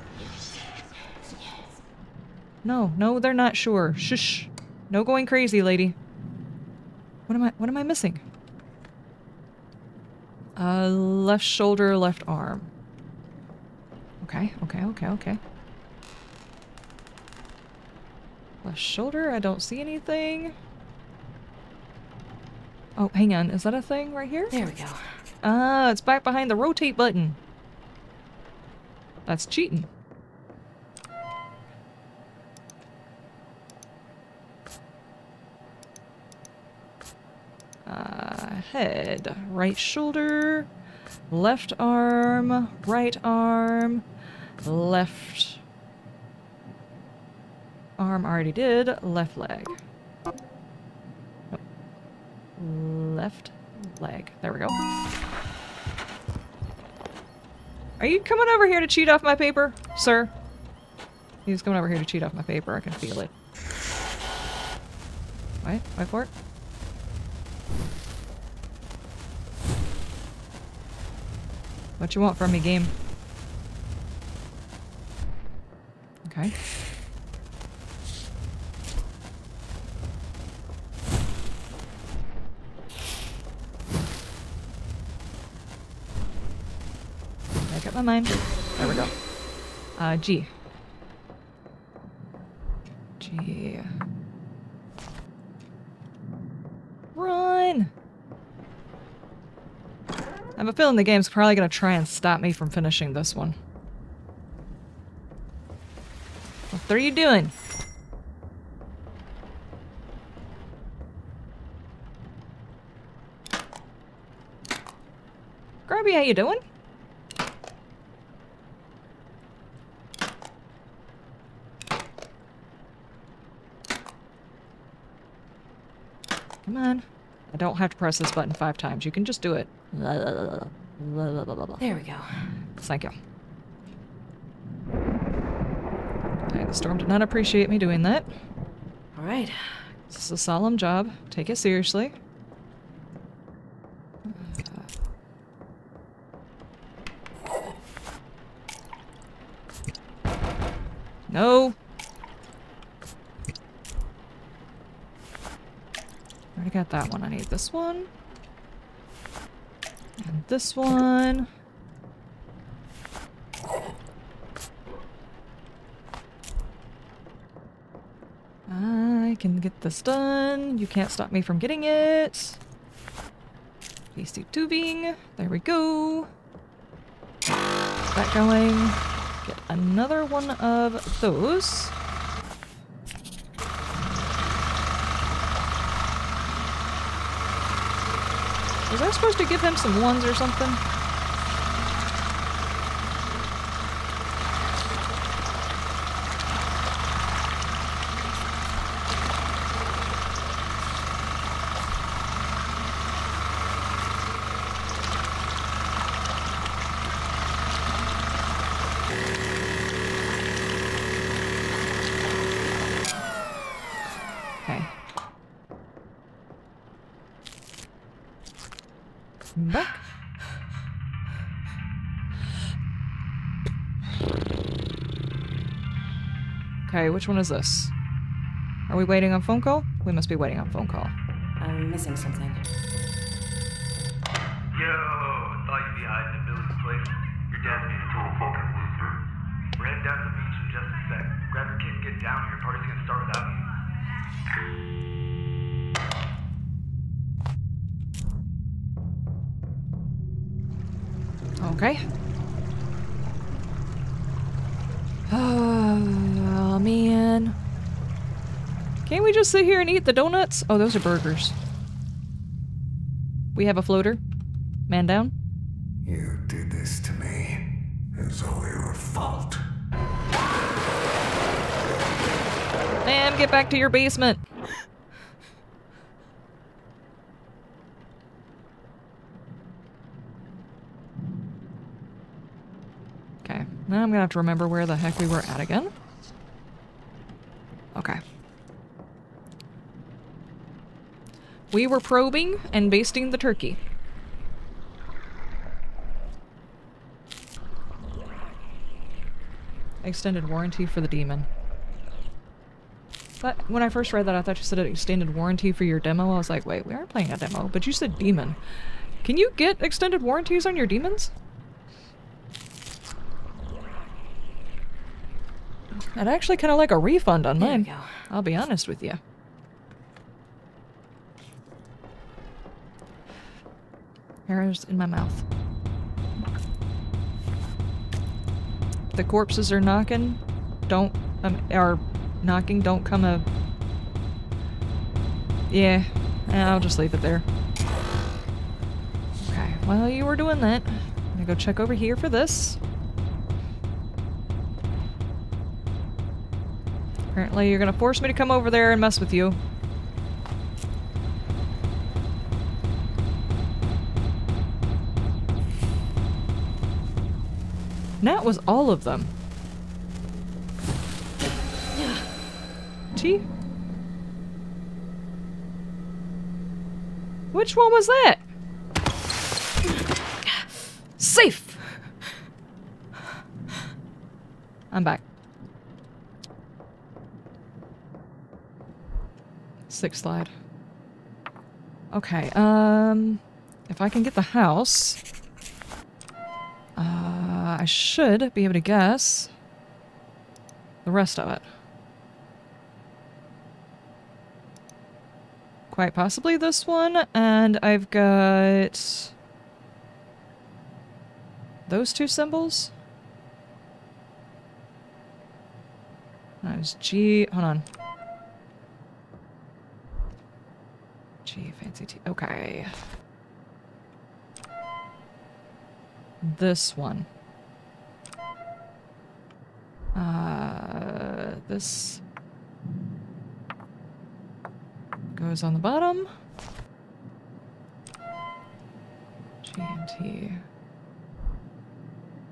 No, they're not sure. Shush. No going crazy, lady. What am I missing? Left shoulder, left arm. Okay. Left shoulder, I don't see anything. Oh, hang on, is that a thing right here? There we go. Ah, it's back behind the rotate button. That's cheating. Head, right shoulder, left arm, right arm, left arm already did. Left leg. Nope. Left leg. There we go. Are you coming over here to cheat off my paper, sir? He's coming over here to cheat off my paper. I can feel it. Wait for it. What you want from me, game? Okay. Up my mind. There we go. G. G. Run! I have a feeling the game's probably gonna try and stop me from finishing this one. are you doing? Grubby, how you doing? Come on. I don't have to press this button 5 times. You can just do it. There we go. Thank you. Okay, the storm did not appreciate me doing that. All right. This is a solemn job. Take it seriously. No! I already got that one. I need this one. And this one. I can get this done. You can't stop me from getting it. PC tubing. There we go. Get that going. Get another one of those. Was I supposed to give them some ones or something? Okay, which one is this? Are we waiting on phone call? We must be waiting on phone call. I'm missing something. Yo, thought you'd be hiding in Billy's place. Your dad's being a total fucking loser. We're heading down to the beach in just a sec. Grab your kid and get down here. Party's gonna start without you. Okay. Oh, man. Can't we just sit here and eat the donuts? Oh, those are burgers. We have a floater. Man down. You did this to me. It was all your fault. Man, get back to your basement. Now I'm gonna have to remember where the heck we were at again. Okay. We were probing and basting the turkey. Extended warranty for the demon. But when I first read that, I thought you said an extended warranty for your demo. I was like, wait, we aren't playing a demo, but you said demon. Can you get extended warranties on your demons? I'd actually kind of like a refund on mine. There we go. I'll be honest with you. Arrows in my mouth. The corpses are knocking. Don't are knocking. Don't come a. Yeah, I'll just leave it there. Okay. While you were doing that, I'm gonna go check over here for this. Apparently you're gonna force me to come over there and mess with you. And that was all of them. Yeah. Gee. Which one was that? Safe! I'm back. 6th slide. Okay, if I can get the house, I should be able to guess the rest of it. Quite possibly this one, and I've got those two symbols. times G. Hold on. G, fancy T. Okay. This one. This goes on the bottom. G and T.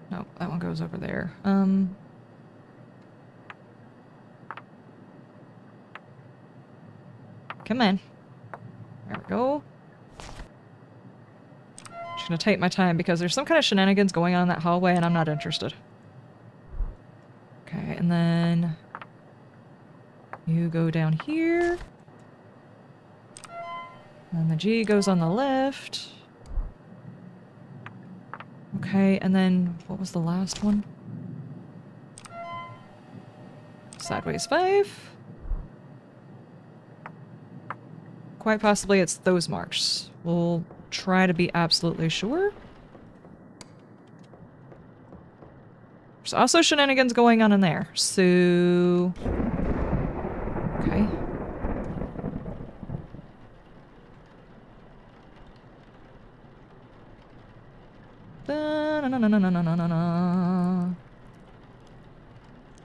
Nope, that one goes over there. Come in. There we go. Just gonna take my time because there's some kind of shenanigans going on in that hallway and I'm not interested. Okay, and then you go down here. And the G goes on the left. Okay, and then what was the last one? Sideways 5. Quite possibly it's those marks. We'll try to be absolutely sure. There's also shenanigans going on in there, so... Okay.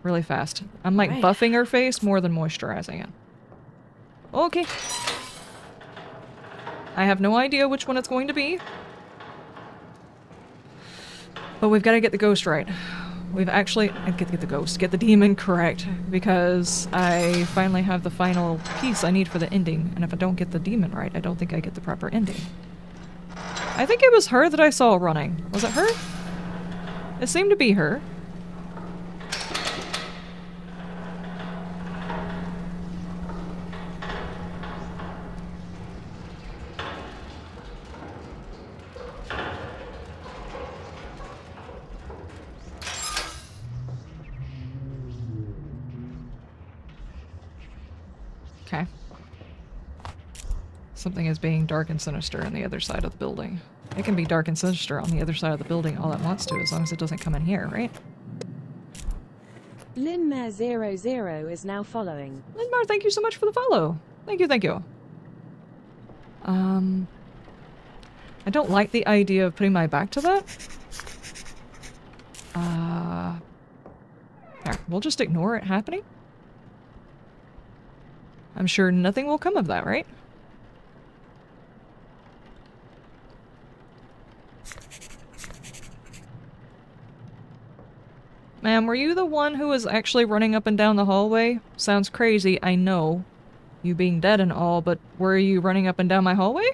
Really fast. I'm like buffing her face more than moisturizing it. Okay. I have no idea which one it's going to be. But we've got to get the ghost right. We've actually... I've got to get the ghost. Get the demon correct. Because I finally have the final piece I need for the ending. And if I don't get the demon right, I don't think I get the proper ending. I think it was her that I saw running. Was it her? It seemed to be her. Something is being dark and sinister on the other side of the building. It can be dark and sinister on the other side of the building all it wants to, as long as it doesn't come in here, right? Linmar00 is now following. Linmar, thank you so much for the follow. Thank you, thank you. I don't like the idea of putting my back to that. There, we'll just ignore it happening. I'm sure nothing will come of that, right? Ma'am, were you the one who was actually running up and down the hallway? Sounds crazy, I know. You being dead and all, but were you running up and down my hallway?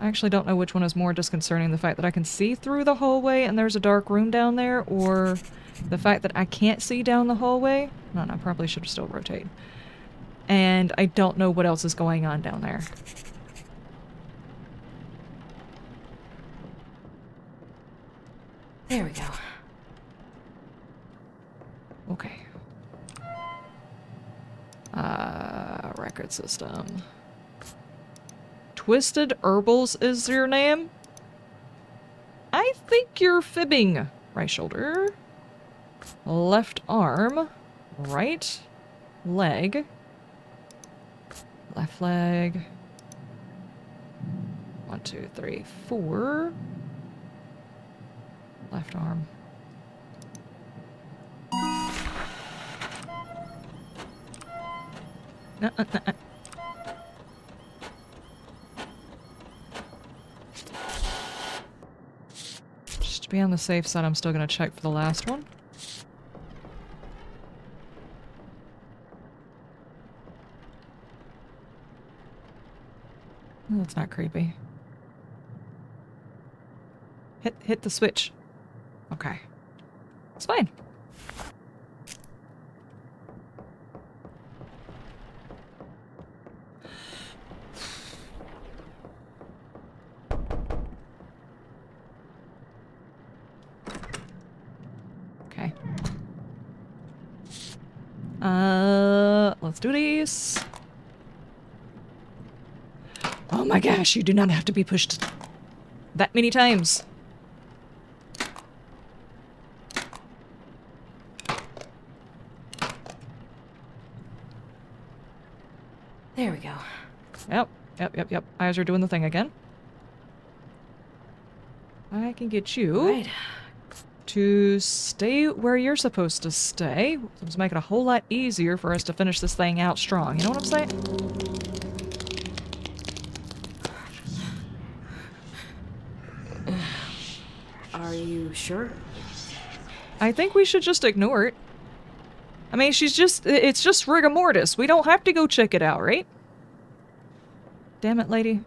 I actually don't know which one is more disconcerting, the fact that I can see through the hallway and there's a dark room down there, or the fact that I can't see down the hallway. No, no, I probably should still rotate. And I don't know what else is going on down there. There we go. Okay. Record system. Twisted Herbals is your name? I think you're fibbing. Right shoulder. Left arm. Right leg. Left leg. 1, 2, 3, 4. Left arm. Just to be on the safe side, I'm still going to check for the last one. Oh, that's not creepy. Hit the switch. Okay. It's fine. Okay. Let's do these. Oh my gosh, you do not have to be pushed that many times. There we go. Yep. Eyes are doing the thing again. I can get you to stay where you're supposed to stay. It's making it a whole lot easier for us to finish this thing out strong. You know what I'm saying? Are you sure? I think we should just ignore it. I mean, it's just rigor mortis. We don't have to go check it out, right? Damn it, lady.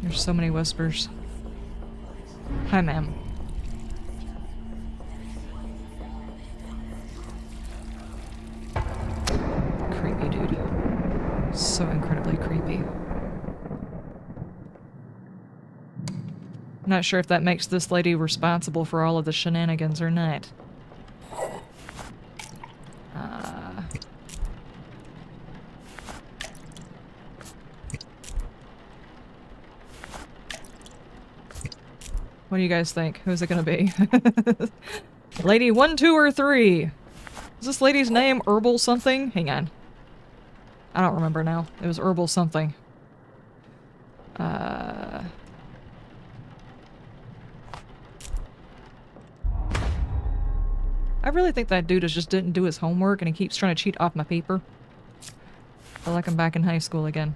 There's so many whispers. Hi, ma'am. So incredibly creepy. Not sure if that makes this lady responsible for all of the shenanigans or not. What do you guys think? Who's it gonna be? Lady 1, 2, or 3? Is this lady's name Herbal something? Hang on. I don't remember now. It was Herbal something. I really think that dude just didn't do his homework and he keeps trying to cheat off my paper. I feel like I'm back in high school again.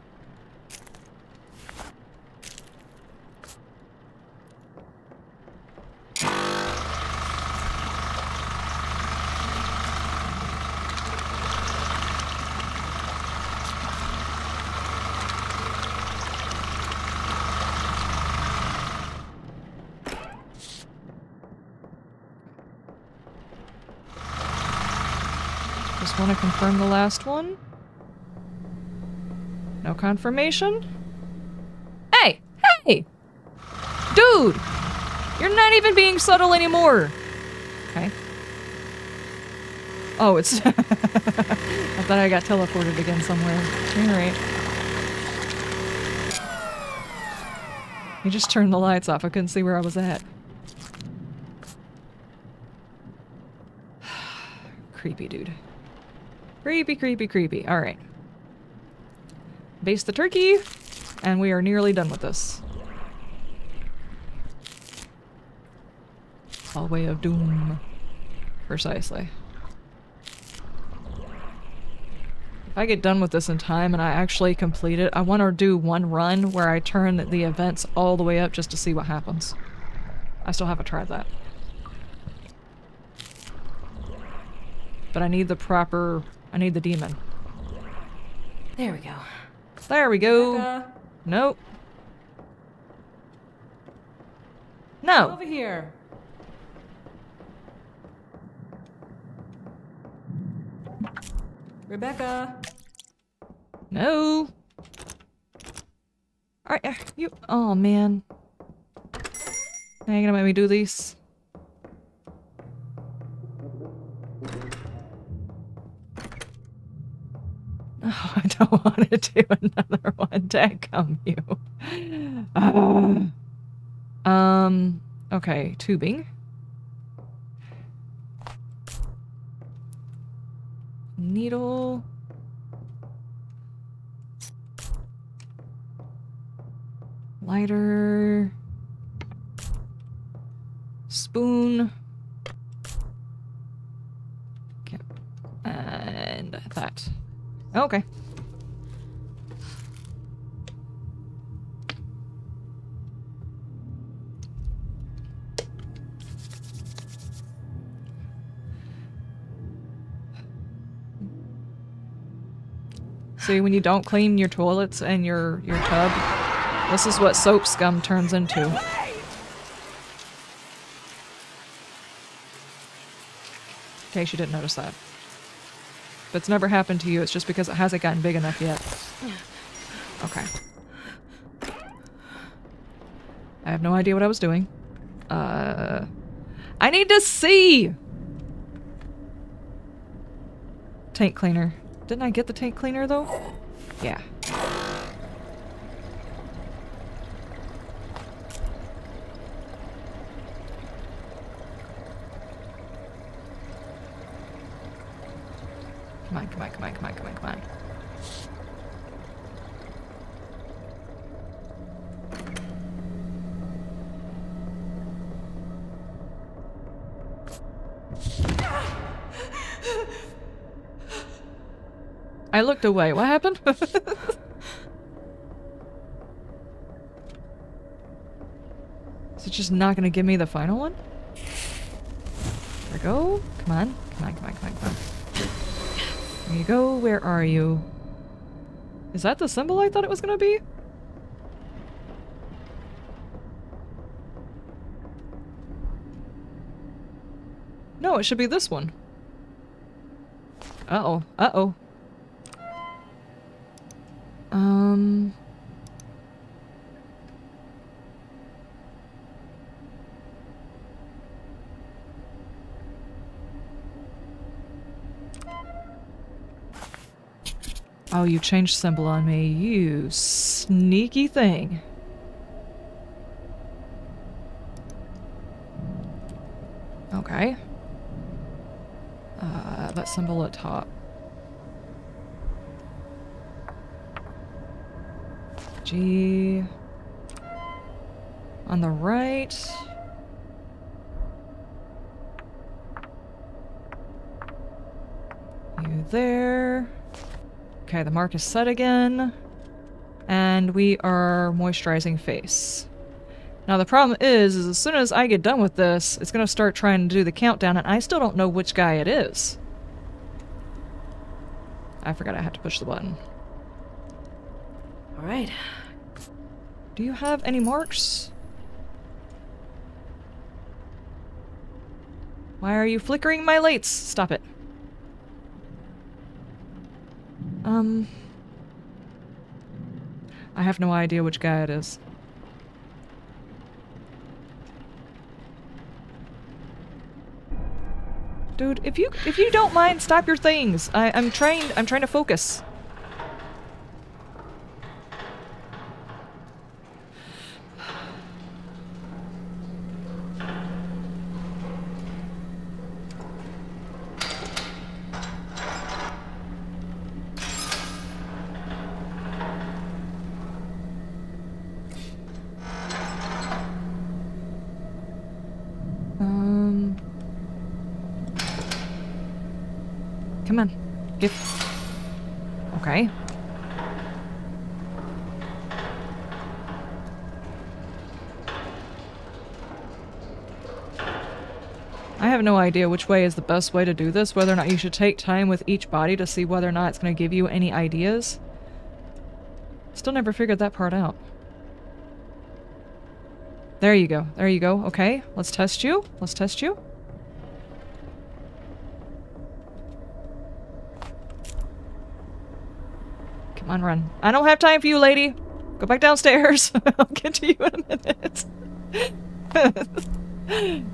Want to confirm the last one? No confirmation? Hey! Hey! Dude! You're not even being subtle anymore! Okay. Oh, it's... I thought I got teleported again somewhere. Alright. You just turned the lights off. I couldn't see where I was at. Creepy, dude. Creepy, creepy, creepy. Alright. Baste the turkey, and we are nearly done with this. Hallway of Doom. Precisely. If I get done with this in time and I actually complete it, I want to do one run where I turn the events all the way up just to see what happens. I still haven't tried that. But I need the proper... I need the demon. There we go. There we go. Nope. No. Over here. Rebecca. No. All right, you. Oh man. Now you're gonna make me do these. Oh, I don't want to do another one. Dadgum you. Okay, tubing. Needle. Lighter. Spoon. Okay. And that. Okay. See, when you don't clean your toilets and your tub, this is what soap scum turns into. In case you didn't notice that. But it's never happened to you, it's just because it hasn't gotten big enough yet. Okay. I have no idea what I was doing. I need to see! Tank cleaner. Didn't I get the tank cleaner, though? Yeah. Come on. I looked away. What happened? Is it just not gonna give me the final one? There we go. Come on. There you go. Where are you? Is that the symbol I thought it was gonna be? No, it should be this one. Uh-oh. Oh, you changed symbol on me, you sneaky thing. Okay. That symbol at top. G. On the right. You there. Okay, the mark is set again. And we are moisturizing face. Now the problem is as soon as I get done with this, it's gonna start trying to do the countdown and I still don't know which guy it is. I forgot I had to push the button. Alright. Do you have any marks? Why are you flickering my lights? Stop it. I have no idea which guy it is. Dude, if you don't mind, stop your things. I'm trying to focus. Okay. I have no idea which way is the best way to do this, whether or not you should take time with each body to see whether or not it's going to give you any ideas. Still never figured that part out. There you go. Okay, let's test you. Come on, run. I don't have time for you, lady. Go back downstairs. I'll get to you in a minute.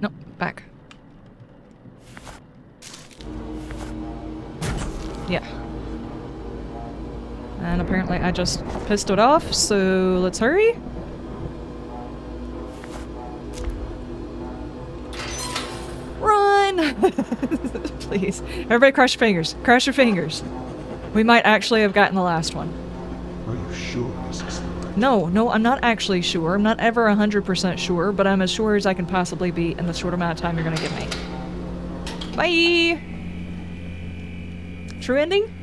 No, back. Yeah. And apparently I just pissed it off, so let's hurry. Please. Everybody cross your fingers. Cross your fingers. We might actually have gotten the last one. Are you sure this is the right? No, I'm not actually sure. I'm not ever 100% sure, but I'm as sure as I can possibly be in the short amount of time you're gonna give me. Bye! True ending?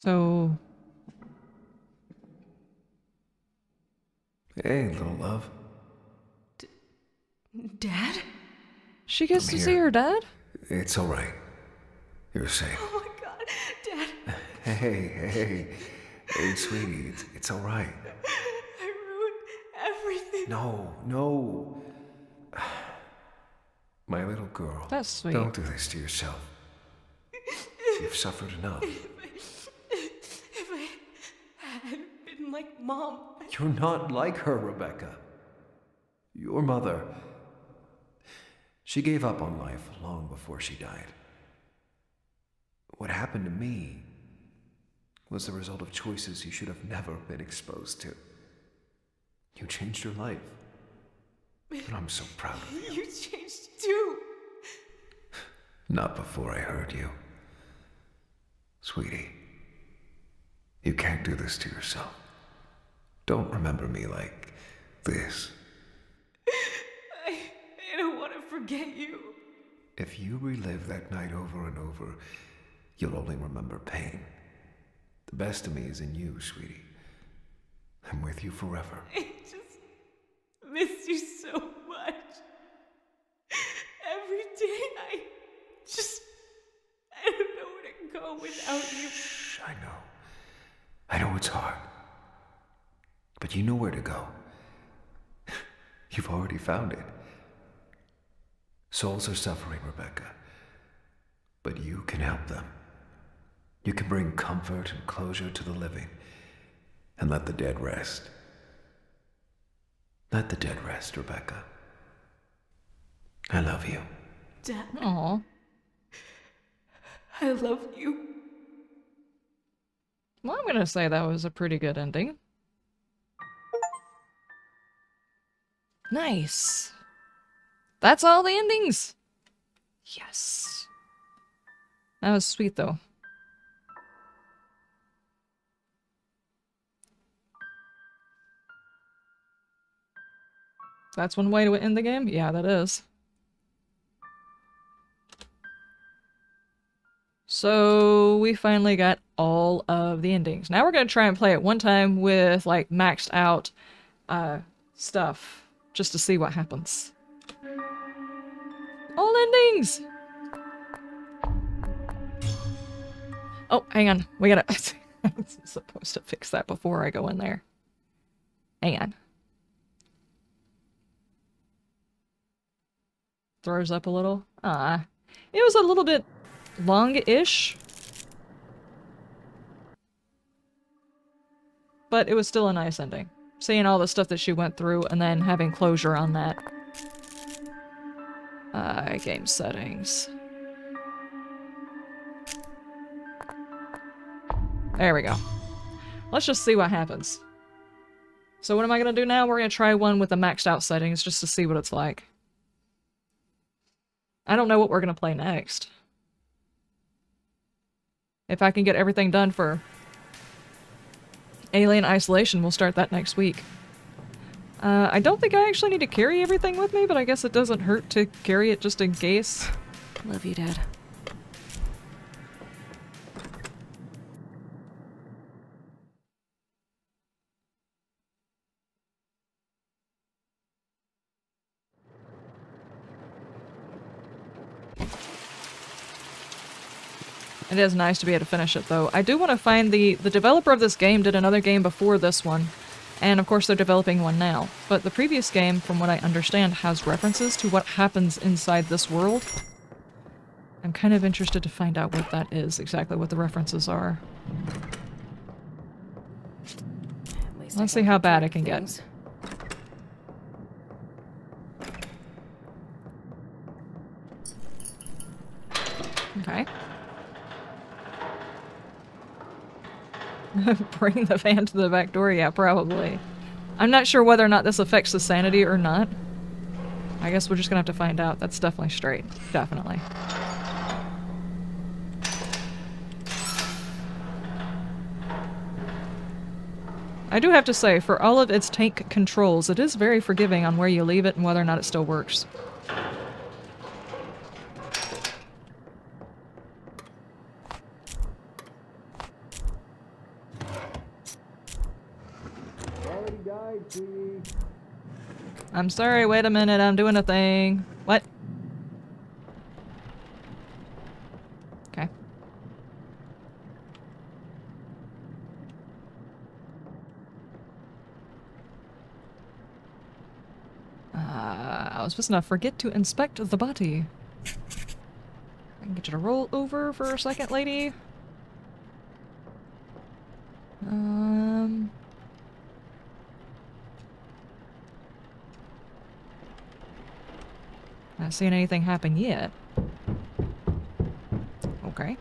So... Hey, little love. Dad? She gets to see her dad? It's all right. You're safe. Oh my God, Dad. Hey, sweetie, it's all right. I ruined everything. No. My little girl. That's sweet. Don't do this to yourself. You've suffered enough. If I had been like Mom. You're not like her, Rebecca. Your mother. She gave up on life long before she died. What happened to me was the result of choices you should have never been exposed to. You changed your life. And I'm so proud of you. You changed too. Not before I heard you. Sweetie, you can't do this to yourself. Don't remember me like this. I don't want to forget you. If you relive that night over and over, you'll only remember pain. The best of me is in you, sweetie. I'm with you forever. I just miss you so much. Every day I don't know where to go without you. Shh, I know it's hard. But you know where to go. You've already found it. Souls are suffering, Rebecca. But you can help them. You can bring comfort and closure to the living and let the dead rest. Let the dead rest, Rebecca. I love you. Dad. Aww. I love you. Well, I'm gonna say that was a pretty good ending. Nice. That's all the endings. Yes. That was sweet, though. That's one way to end the game? Yeah, that is. So we finally got all of the endings. Now we're going to try and play it one time with, like, maxed out stuff, just to see what happens. All endings! Oh, hang on. We gotta... I was supposed to fix that before I go in there. Hang on. Throws up a little. It was a little bit long-ish. But it was still a nice ending. Seeing all the stuff that she went through and then having closure on that. Game settings. There we go. Let's just see what happens. So what am I gonna do now? We're gonna try one with the maxed out settings just to see what it's like. I don't know what we're gonna play next. If I can get everything done for Alien Isolation, we'll start that next week. I don't think I actually need to carry everything with me, but I guess it doesn't hurt to carry it just in case. Love you, Dad. It is nice to be able to finish it, though. I do want to find the developer of this game did another game before this one. And of course they're developing one now. But the previous game, from what I understand, has references to what happens inside this world. I'm kind of interested to find out what that is, exactly what the references are. Let's see how bad it can get. Okay. Bring the van to the back door? Yeah, probably. I'm not sure whether or not this affects the sanity or not. I guess we're just gonna have to find out. That's definitely straight. Definitely. I do have to say, for all of its tank controls, it is very forgiving on where you leave it and whether or not it still works. died, please. I'm sorry, wait a minute, I'm doing a thing. What? Okay. I was supposed to not forget to inspect the body. I can get you to roll over for a second, lady. Not seeing anything happen yet. Okay.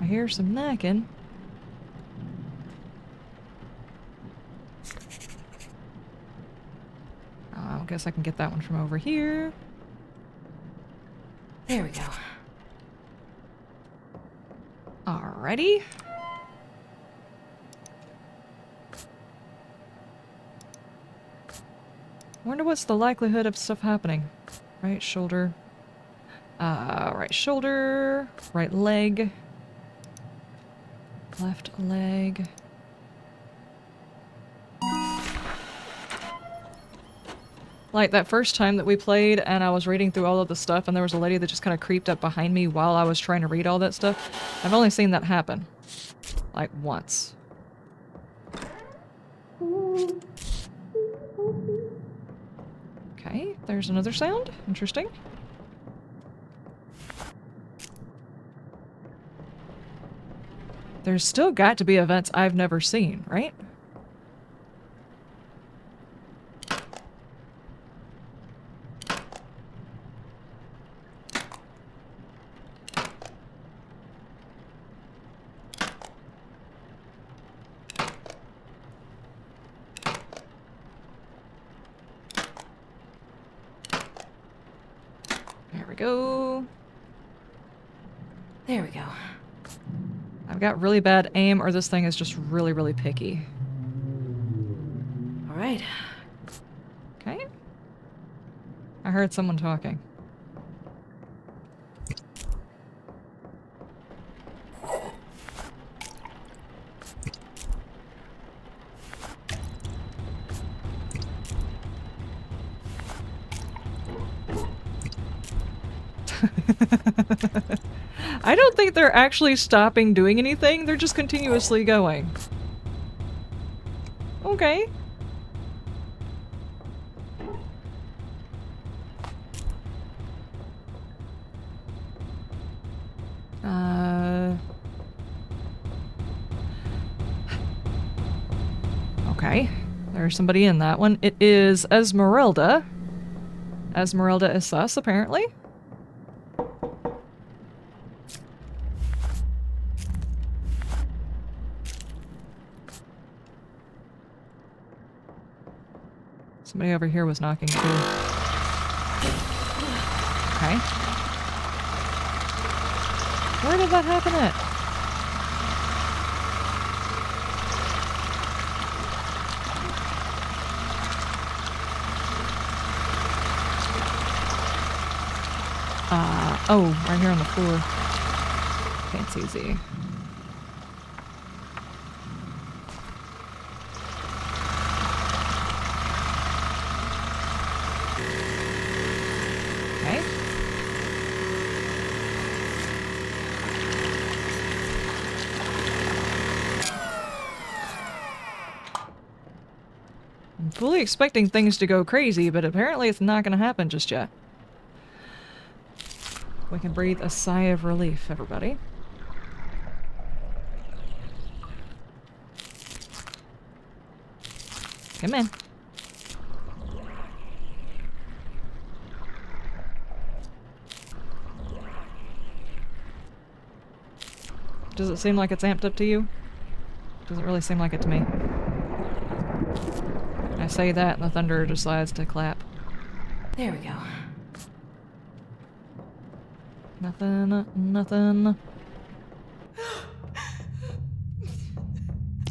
I hear some knocking. I guess I can get that one from over here. There we go. Alrighty. Wonder what's the likelihood of stuff happening. Right shoulder. Right shoulder. Right leg. Left leg. Like that first time that we played and I was reading through all of the stuff and there was a lady that just kind of creeped up behind me while I was trying to read all that stuff. I've only seen that happen. Like once. Okay, there's another sound. Interesting. There's still got to be events I've never seen, right? Got really bad aim, or this thing is just really, really picky. All right. Okay. I heard someone talking. I don't think they're actually stopping doing anything. They're just continuously going. Okay. Okay. There's somebody in that one. It is Esmeralda. Esmeralda is sus, apparently. Somebody over here was knocking too. Okay. Where did that happen at? Oh, right here on the floor. Okay, it's easy. Fully expecting things to go crazy, but apparently it's not going to happen just yet. We can breathe a sigh of relief, everybody. Come in. Does it seem like it's amped up to you? Doesn't really seem like it to me. Say that and the thunder decides to clap. There we go. Nothing, nothing.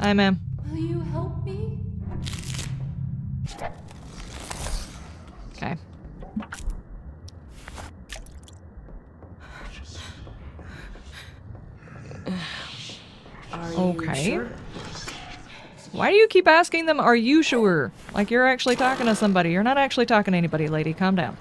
Hi, ma'am. Will you help me? Okay. Are you okay. Sure? Why do you keep asking them, are you sure? Like you're actually talking to somebody. You're not actually talking to anybody, lady. Calm down.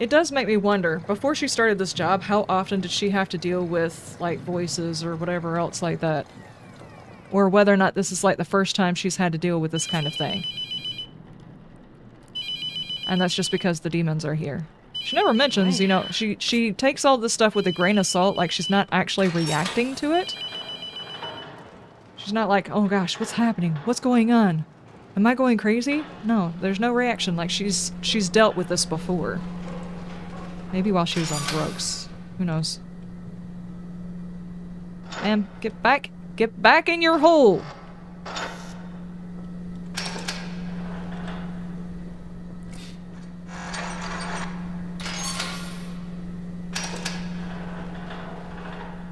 It does make me wonder, before she started this job, how often did she have to deal with, like, voices or whatever else like that? Or whether or not this is, like, the first time she's had to deal with this kind of thing. And that's just because the demons are here. She never mentions, you know, she takes all this stuff with a grain of salt, like she's not actually reacting to it. She's not like, oh gosh, what's happening? What's going on? Am I going crazy? No, there's no reaction. Like, she's dealt with this before. Maybe while she was on drugs. Who knows? Ma'am, get back! Get back in your hole!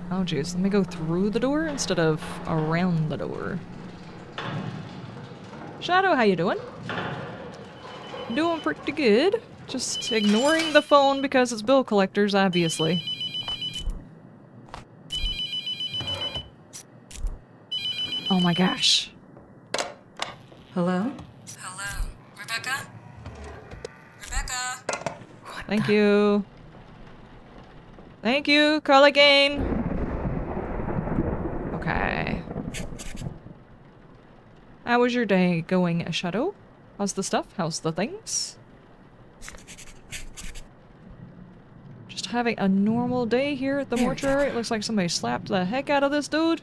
Oh jeez, let me go through the door instead of around the door. Shadow, how you doing? Doing pretty good. Just ignoring the phone because it's bill collectors, obviously. Oh my gosh. Hello? Hello. Rebecca? Rebecca? What Thank you. Thank you. Call again. Okay. How was your day going, Shadow? How's the stuff? How's the things? Just having a normal day here at the mortuary. It looks like somebody slapped the heck out of this dude.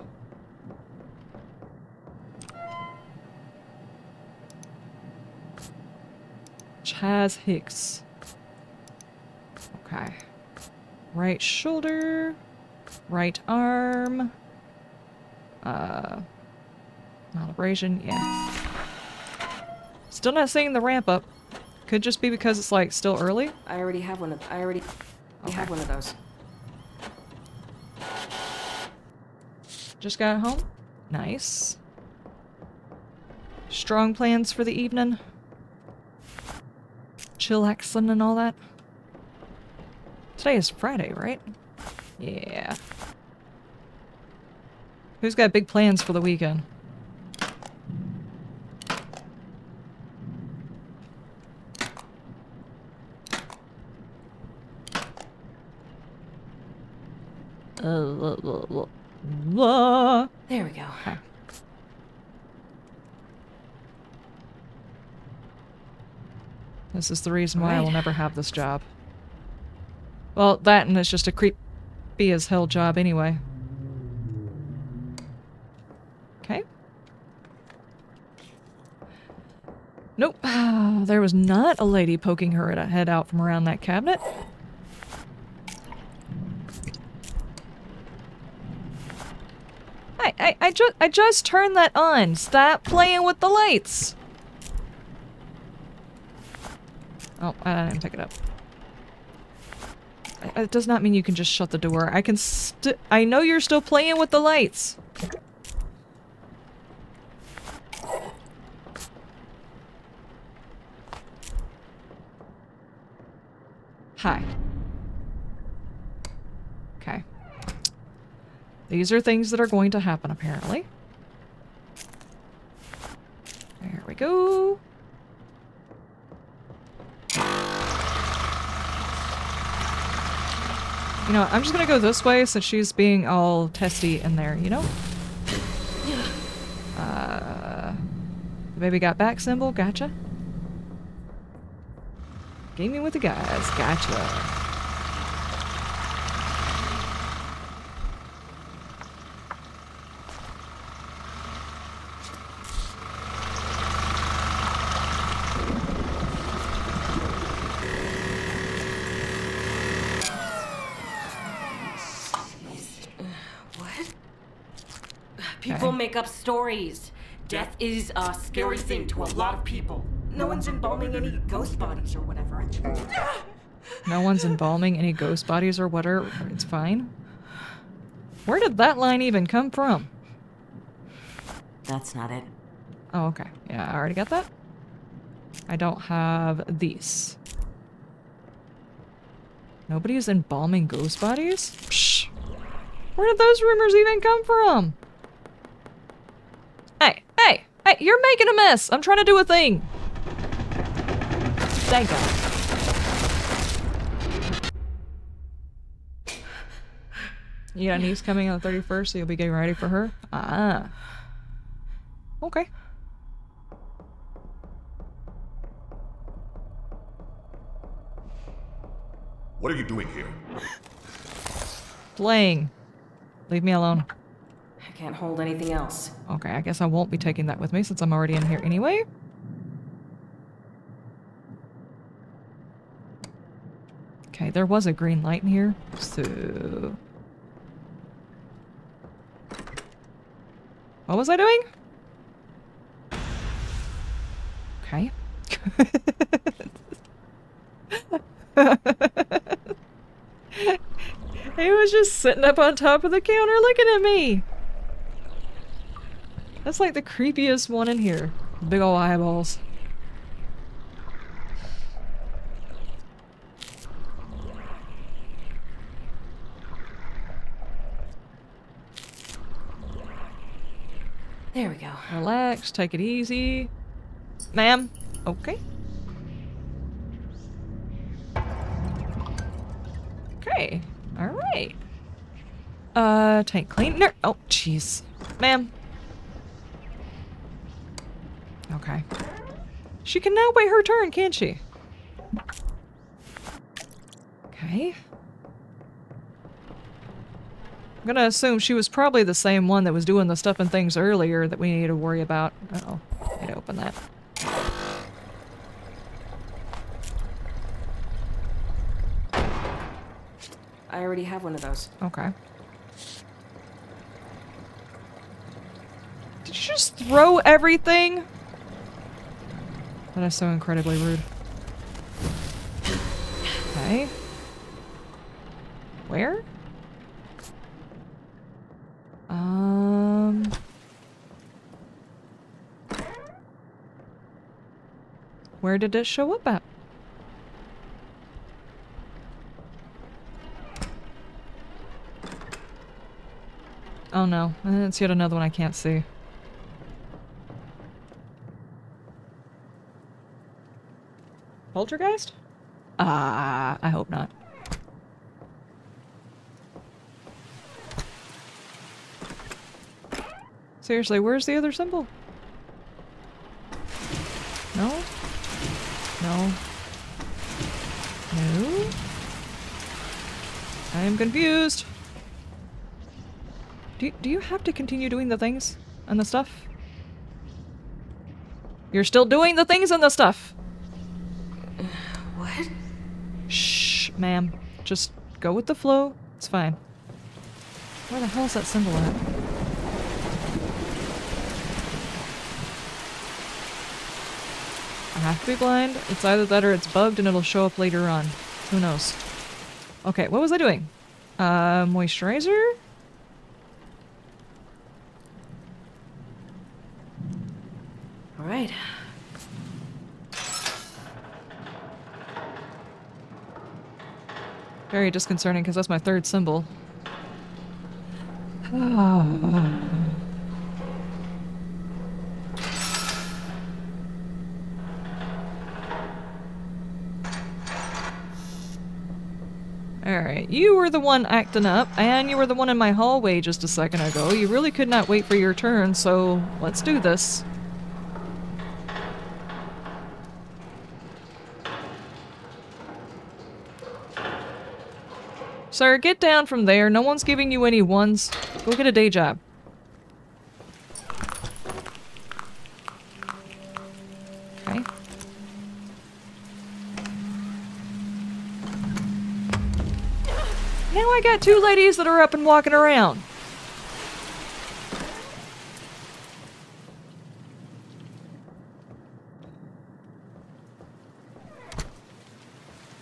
Chaz Hicks. Okay. Right shoulder. Right arm. Malabration, yeah. Still not seeing the ramp up. Could just be because it's like still early. I already have one of those. Just got home. Nice. Strong plans for the evening. Chillaxing and all that. Today is Friday, right? Yeah. Who's got big plans for the weekend? There we go. Okay. This is the reason why I will never have this job. Well, that and it's just a creepy as hell job anyway. Okay. Nope. There was not a lady poking her head out from around that cabinet. I just turned that on. Stop playing with the lights. Oh, I didn't pick it up. It does not mean you can just shut the door. I know you're still playing with the lights. Hi. Okay. These are things that are going to happen, apparently. There we go. You know, I'm just gonna go this way since she's being all testy in there, you know? The baby got back symbol, gotcha. Gaming with the guys, gotcha. Make up stories. Death is a scary thing to a lot of people. No one's embalming any ghost bodies or whatever. No one's embalming any ghost bodies or whatever. It's fine. Where did that line even come from? That's not it. Oh, okay. Yeah, I already got that. I don't have these. Nobody is embalming ghost bodies? Psh! Where did those rumors even come from? Hey, hey, hey, you're making a mess! I'm trying to do a thing! Thank God. You got a niece coming on the 31st, so you'll be getting ready for her? Ah. Okay. What are you doing here? Playing. Leave me alone. I can't hold anything else. Okay, I guess I won't be taking that with me since I'm already in here anyway. Okay, there was a green light in here, so... What was I doing? Okay. He was just sitting up on top of the counter looking at me. That's like the creepiest one in here. Big ol' eyeballs. There we go. Relax, take it easy. Ma'am. Okay. Okay. Alright. Tank cleaner. Oh, jeez. Ma'am. Okay. She can now wait her turn, can't she? Okay. I'm gonna assume she was probably the same one that was doing the stuff and things earlier that we need to worry about. Uh-oh. I had to open that. I already have one of those. Okay. Did you just throw everything? That is so incredibly rude. Okay. Where? Where did it show up at? Oh no, it's yet another one I can't see. Poltergeist? Ah, I hope not. Seriously, where's the other symbol? No? No. No? I am confused. Do you have to continue doing the things and the stuff? You're still doing the things and the stuff! What? Shh, ma'am. Just go with the flow. It's fine. Where the hell is that symbol at? Have to be blind. It's either that or it's bugged and it'll show up later on. Who knows? Okay, what was I doing? Moisturizer? Alright. Very disconcerting because that's my third symbol. Alright, you were the one acting up, and you were the one in my hallway just a second ago. You really could not wait for your turn, so let's do this. Sir, get down from there. No one's giving you any ones. Go get a day job. Okay. Now I got two ladies that are up and walking around.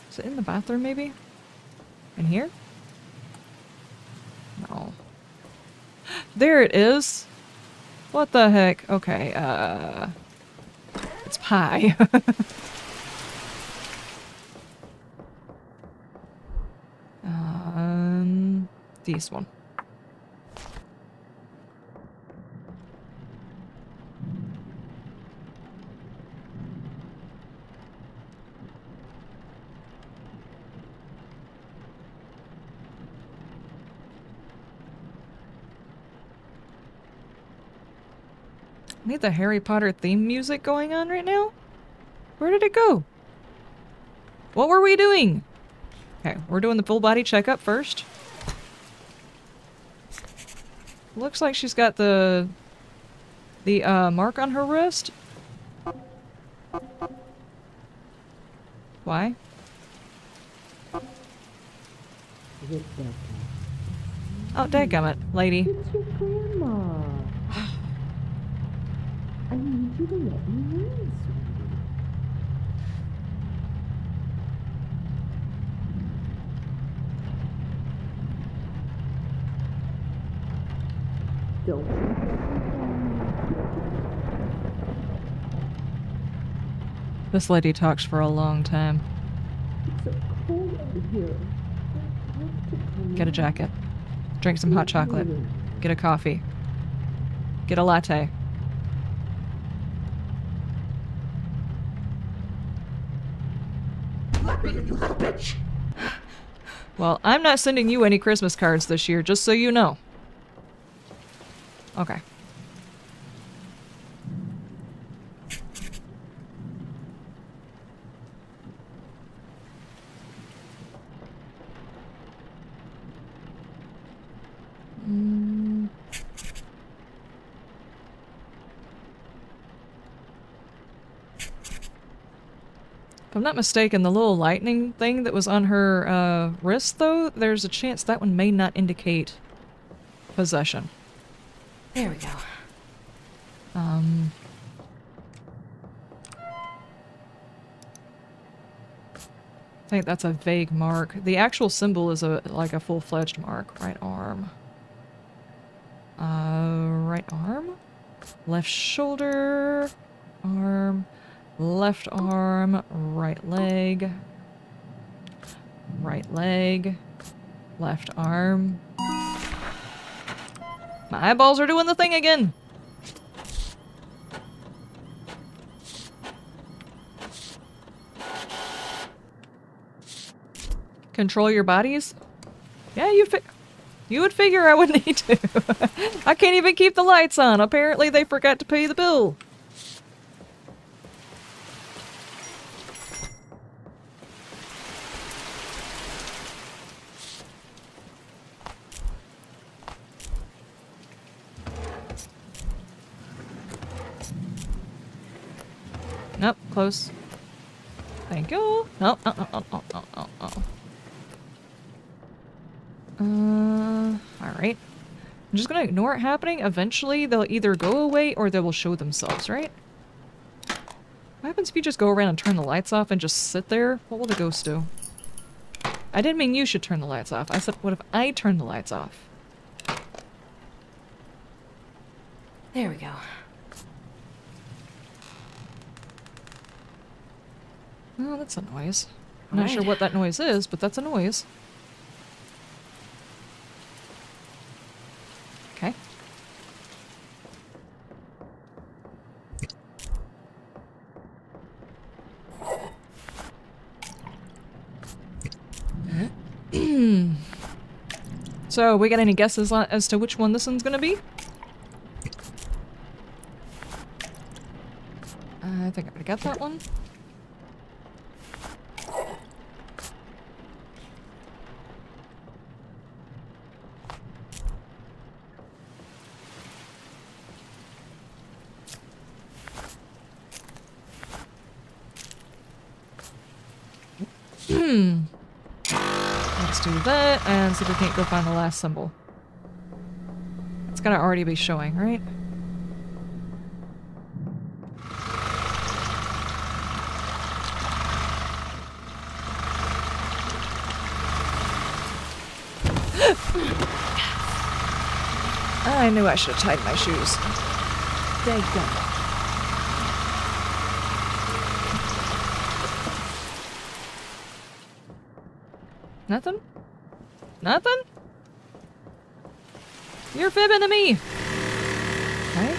Is it in the bathroom, maybe? In here? No. There it is! What the heck? Okay, it's pie. this one. I need the Harry Potter theme music going on right now. Where did it go? What were we doing? Okay, we're doing the full body checkup first. Looks like she's got the mark on her wrist. Why? Oh, dadgummit, lady. It's your grandma. I need you to let me in. This lady talks for a long time. It's so cold out here. Get a jacket. Drink some hot chocolate. Get a coffee. Get a latte. You little bitch. Well, I'm not sending you any Christmas cards this year, just so you know. Okay. If I'm not mistaken, the little lightning thing that was on her wrist, though, there's a chance that one may not indicate possession. There we go. I think that's a vague mark. The actual symbol is like a full-fledged mark. Right arm. Right arm? Left shoulder. Arm. Left arm. Right leg. Right leg. Left arm. My eyeballs are doing the thing again! Control your bodies? Yeah, you would figure I would need to. I can't even keep the lights on. Apparently they forgot to pay the bill. Nope, close. Thank you. No, alright. I'm just gonna ignore it happening. Eventually, they'll either go away or they will show themselves, right? What happens if you just go around and turn the lights off and just sit there? What will the ghost do? I didn't mean you should turn the lights off. I said, what if I turn the lights off? There we go. Oh, that's a noise. I'm not sure what that noise is, but that's a noise. Okay. So, we got any guesses as to which one this one's gonna be? I think I got that one. That and see if we can't go find the last symbol. It's gonna already be showing, right? I knew I should have tied my shoes. There you go. Nothing? Nothing? You're fibbing to me! Right?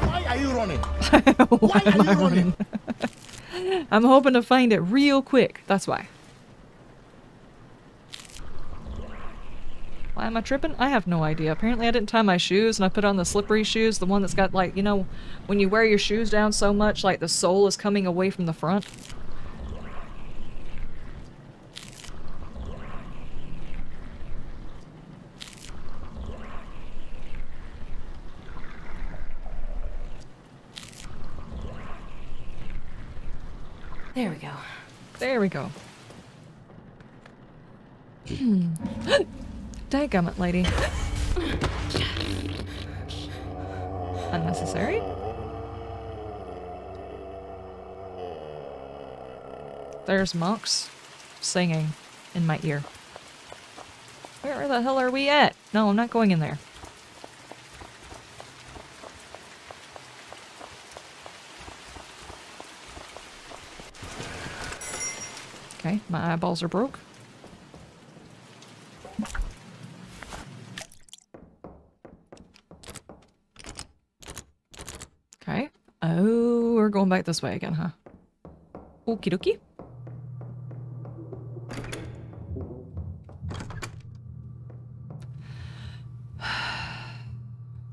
Why are you running? Why am I running? I'm hoping to find it real quick. That's why. Why am I tripping? I have no idea. Apparently I didn't tie my shoes and I put on the slippery shoes, the one that's got like, you know, when you wear your shoes down so much, like the sole is coming away from the front. There we go. There we go. Dadgummit, lady. Unnecessary? There's monks singing in my ear. Where the hell are we at? No, I'm not going in there. Okay, my eyeballs are broke. Oh, we're going back this way again, huh? Okie dokie.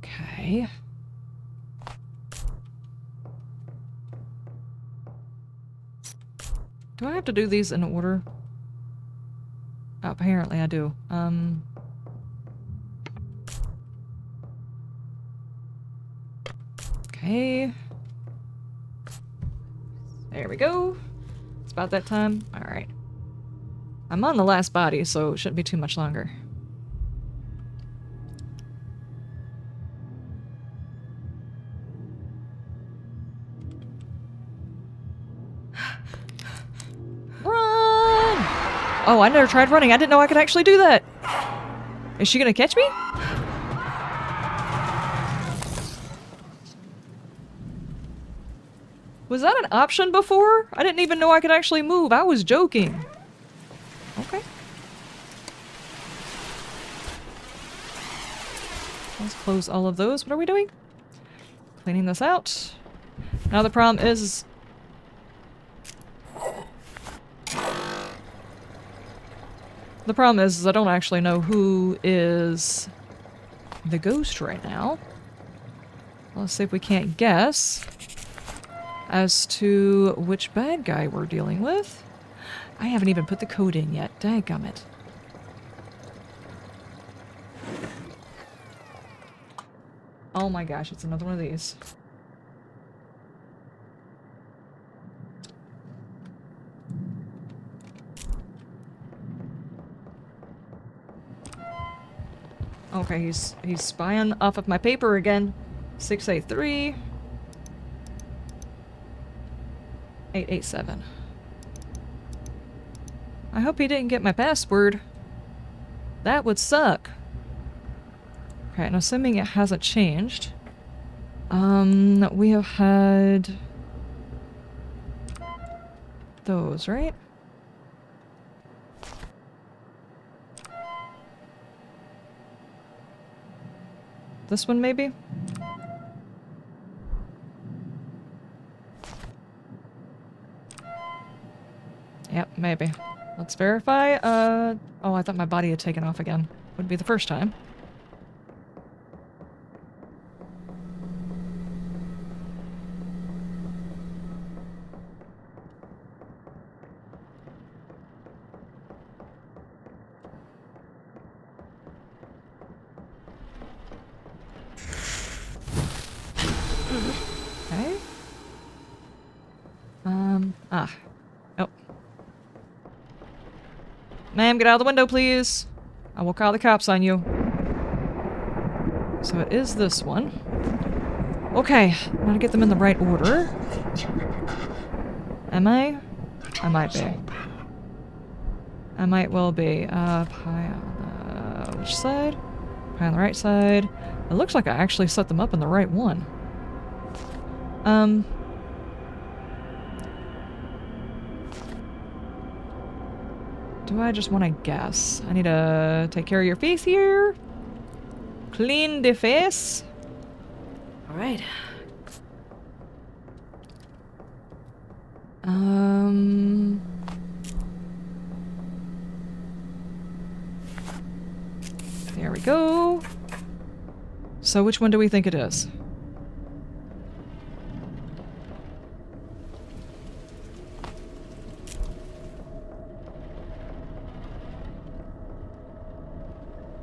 Okay. Do I have to do these in order? Apparently I do. Okay. There we go. It's about that time. Alright. I'm on the last body, so it shouldn't be too much longer. Run! Oh, I never tried running. I didn't know I could actually do that. Is she gonna catch me? Was that an option before? I didn't even know I could actually move. I was joking. Okay. Let's close all of those. What are we doing? Cleaning this out. Now the problem is... the problem is I don't actually know who is the ghost right now. Let's see if we can't guess as to which bad guy we're dealing with. I haven't even put the code in yet. Dadgummit. Oh my gosh, it's another one of these. Okay, he's spying off of my paper again. 683. 887. I hope he didn't get my password. That would suck. Okay, and assuming it hasn't changed, we have had those, right? This one maybe? Yep, maybe. Let's verify. Oh, I thought my body had taken off again. Would be the first time. Okay. Ma'am, get out of the window, please. I will call the cops on you. So it is this one. Okay, I'm gonna get them in the right order. Am I? I might be. I might well be. Pie on the... which side? Pie on the right side. It looks like I actually set them up in the right one. Do I just want to guess? I need to take care of your face here. Clean the face. All right. There we go. So which one do we think it is?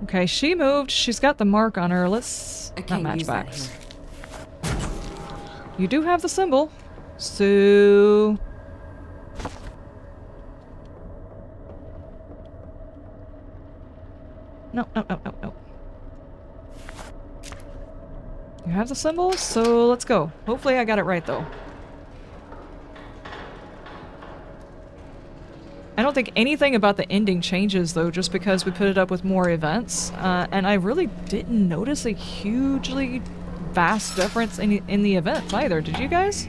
Okay, she moved. She's got the mark on her. Let's not matchbox. You do have the symbol. So No. You have the symbol, so let's go. Hopefully I got it right, though. I don't think anything about the ending changes, though, just because we put it up with more events. And I really didn't notice a hugely vast difference in the events either. Did you guys?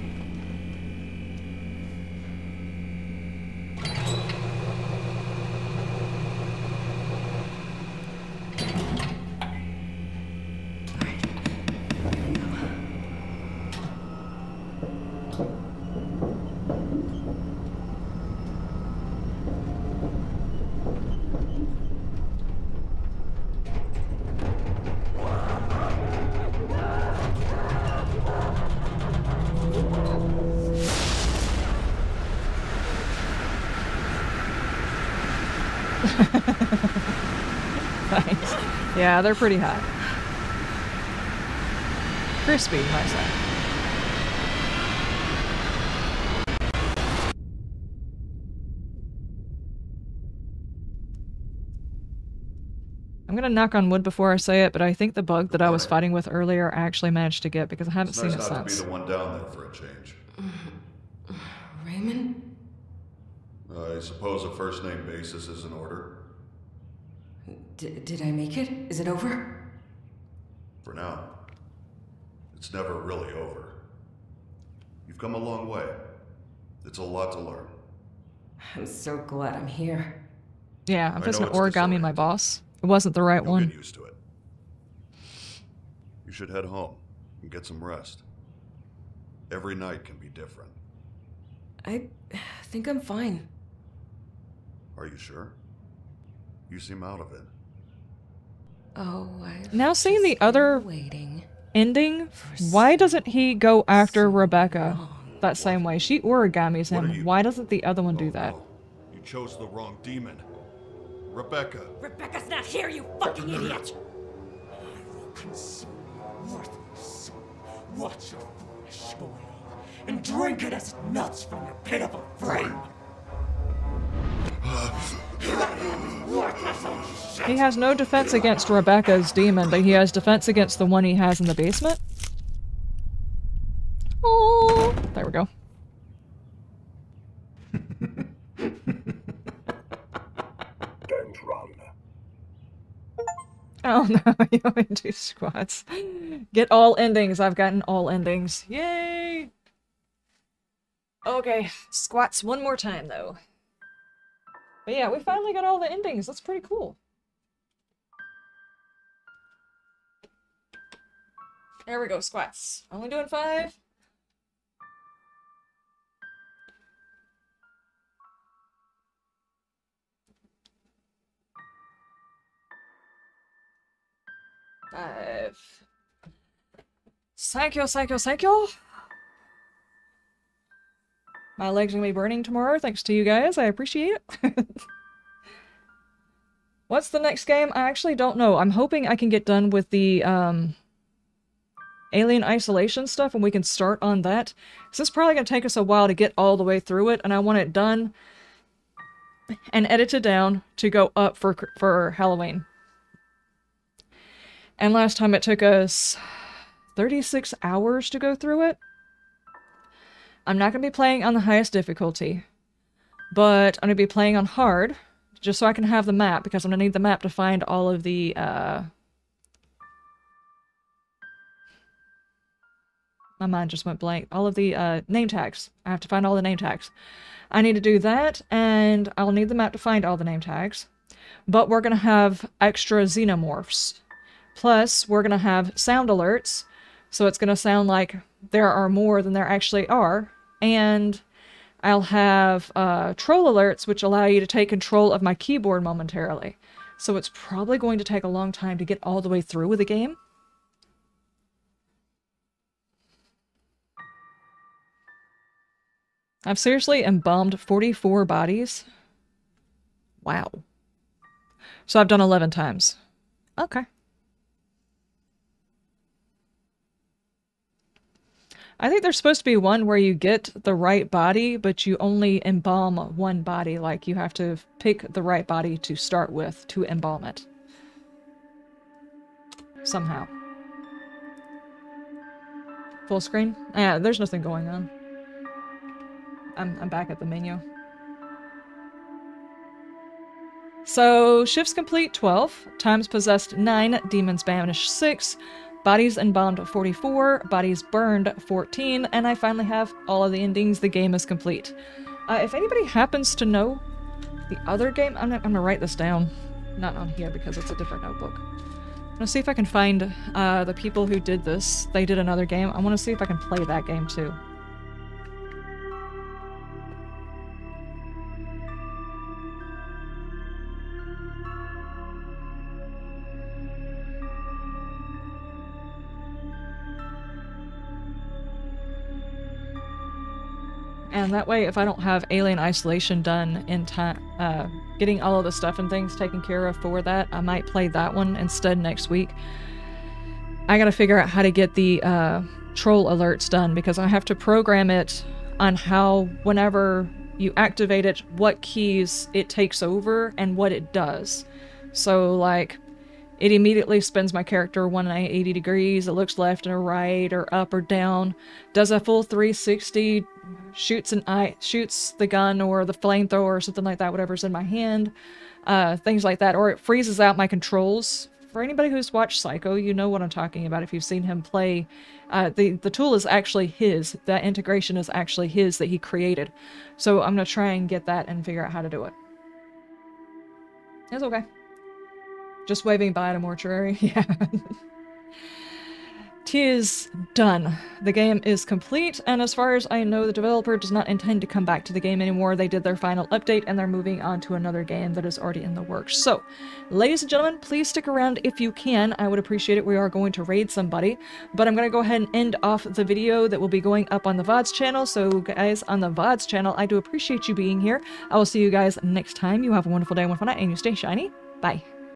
Yeah, they're pretty hot. Crispy, my son. I'm gonna knock on wood before I say it, but I think the bug that I was fighting with earlier I actually managed to get because I haven't seen it since. It's nice not to be the one down there for a change. Raymond? I suppose a first-name basis is in order. Did I make it? Is it over? For now. It's never really over. You've come a long way. It's a lot to learn. I'm so glad I'm here. Yeah, I'm just gonna origami my boss. It wasn't the right one. You'll get used to it. You should head home and get some rest. Every night can be different. I think I'm fine. Are you sure? You seem out of it. Oh, now seeing the other ending, why doesn't he go after Rebecca that same way? She origamis him. Why doesn't the other one do that? No. You chose the wrong demon. Rebecca. Rebecca's not here, you fucking idiot! I will consume worthless soul. Watch your flesh boil and drink it as nuts from your pitiful frame. He has no defense against Rebecca's demon, but he has defense against the one he has in the basement. Oh, there we go. Don't run. Oh no, you only do squats. Get all endings. I've gotten all endings. Yay! Okay, squats one more time though. But yeah, we finally got all the endings. That's pretty cool. There we go, squats. Only doing 5. Psycho. My legs are going to be burning tomorrow, thanks to you guys. I appreciate it. What's the next game? I actually don't know. I'm hoping I can get done with the Alien Isolation stuff and we can start on that. So this is probably going to take us a while to get all the way through it, and I want it done and edited down to go up for Halloween. And last time it took us 36 hours to go through it. I'm not going to be playing on the highest difficulty, but I'm going to be playing on hard, just so I can have the map, because I'm going to need the map to find all of the, my mind just went blank. All of the name tags. I have to find all the name tags. I need to do that, and I'll need the map to find all the name tags. But we're going to have extra xenomorphs. Plus, we're going to have sound alerts, so it's going to sound like there are more than there actually are. And I'll have troll alerts, which allow you to take control of my keyboard momentarily. So it's probably going to take a long time to get all the way through with the game. I've seriously embalmed 44 bodies. Wow. So I've done 11 times. Okay. I think there's supposed to be one where you get the right body, but you only embalm one body. Like, you have to pick the right body to start with to embalm it. Somehow. Full screen? Yeah, there's nothing going on. I'm back at the menu. So, shifts complete 12, times possessed 9, demons banished 6, bodies embalmed 44, bodies burned 14, and I finally have all of the endings. The game is complete. If anybody happens to know the other game, I'm going to write this down, not on here because it's a different notebook. I'm going to see if I can find the people who did this. They did another game. I want to see if I can play that game too. And that way, if I don't have Alien Isolation done in time, getting all of the stuff and things taken care of for that, I might play that one instead next week. I gotta figure out how to get the troll alerts done, because I have to program it on how, whenever you activate it, what keys it takes over and what it does. So, like, it immediately spins my character 180 degrees, it looks left and right, or up or down, does a full 360, shoots the gun or the flamethrower or something like that, whatever's in my hand, things like that. Or it freezes out my controls. For anybody who's watched Psycho, you know what I'm talking about if you've seen him play. The tool is actually his, that integration is actually his that he created. So I'm going to try and get that and figure out how to do it. It's okay. Just waving by at a mortuary, yeah. 'Tis done. The game is complete, and as far as I know, the developer does not intend to come back to the game anymore. They did their final update, and they're moving on to another game that is already in the works. So, ladies and gentlemen, please stick around if you can. I would appreciate it. We are going to raid somebody, but I'm going to go ahead and end off the video that will be going up on the VODs channel. So, guys, on the VODs channel, I do appreciate you being here. I will see you guys next time. You have a wonderful day, wonderful night, and you stay shiny. Bye.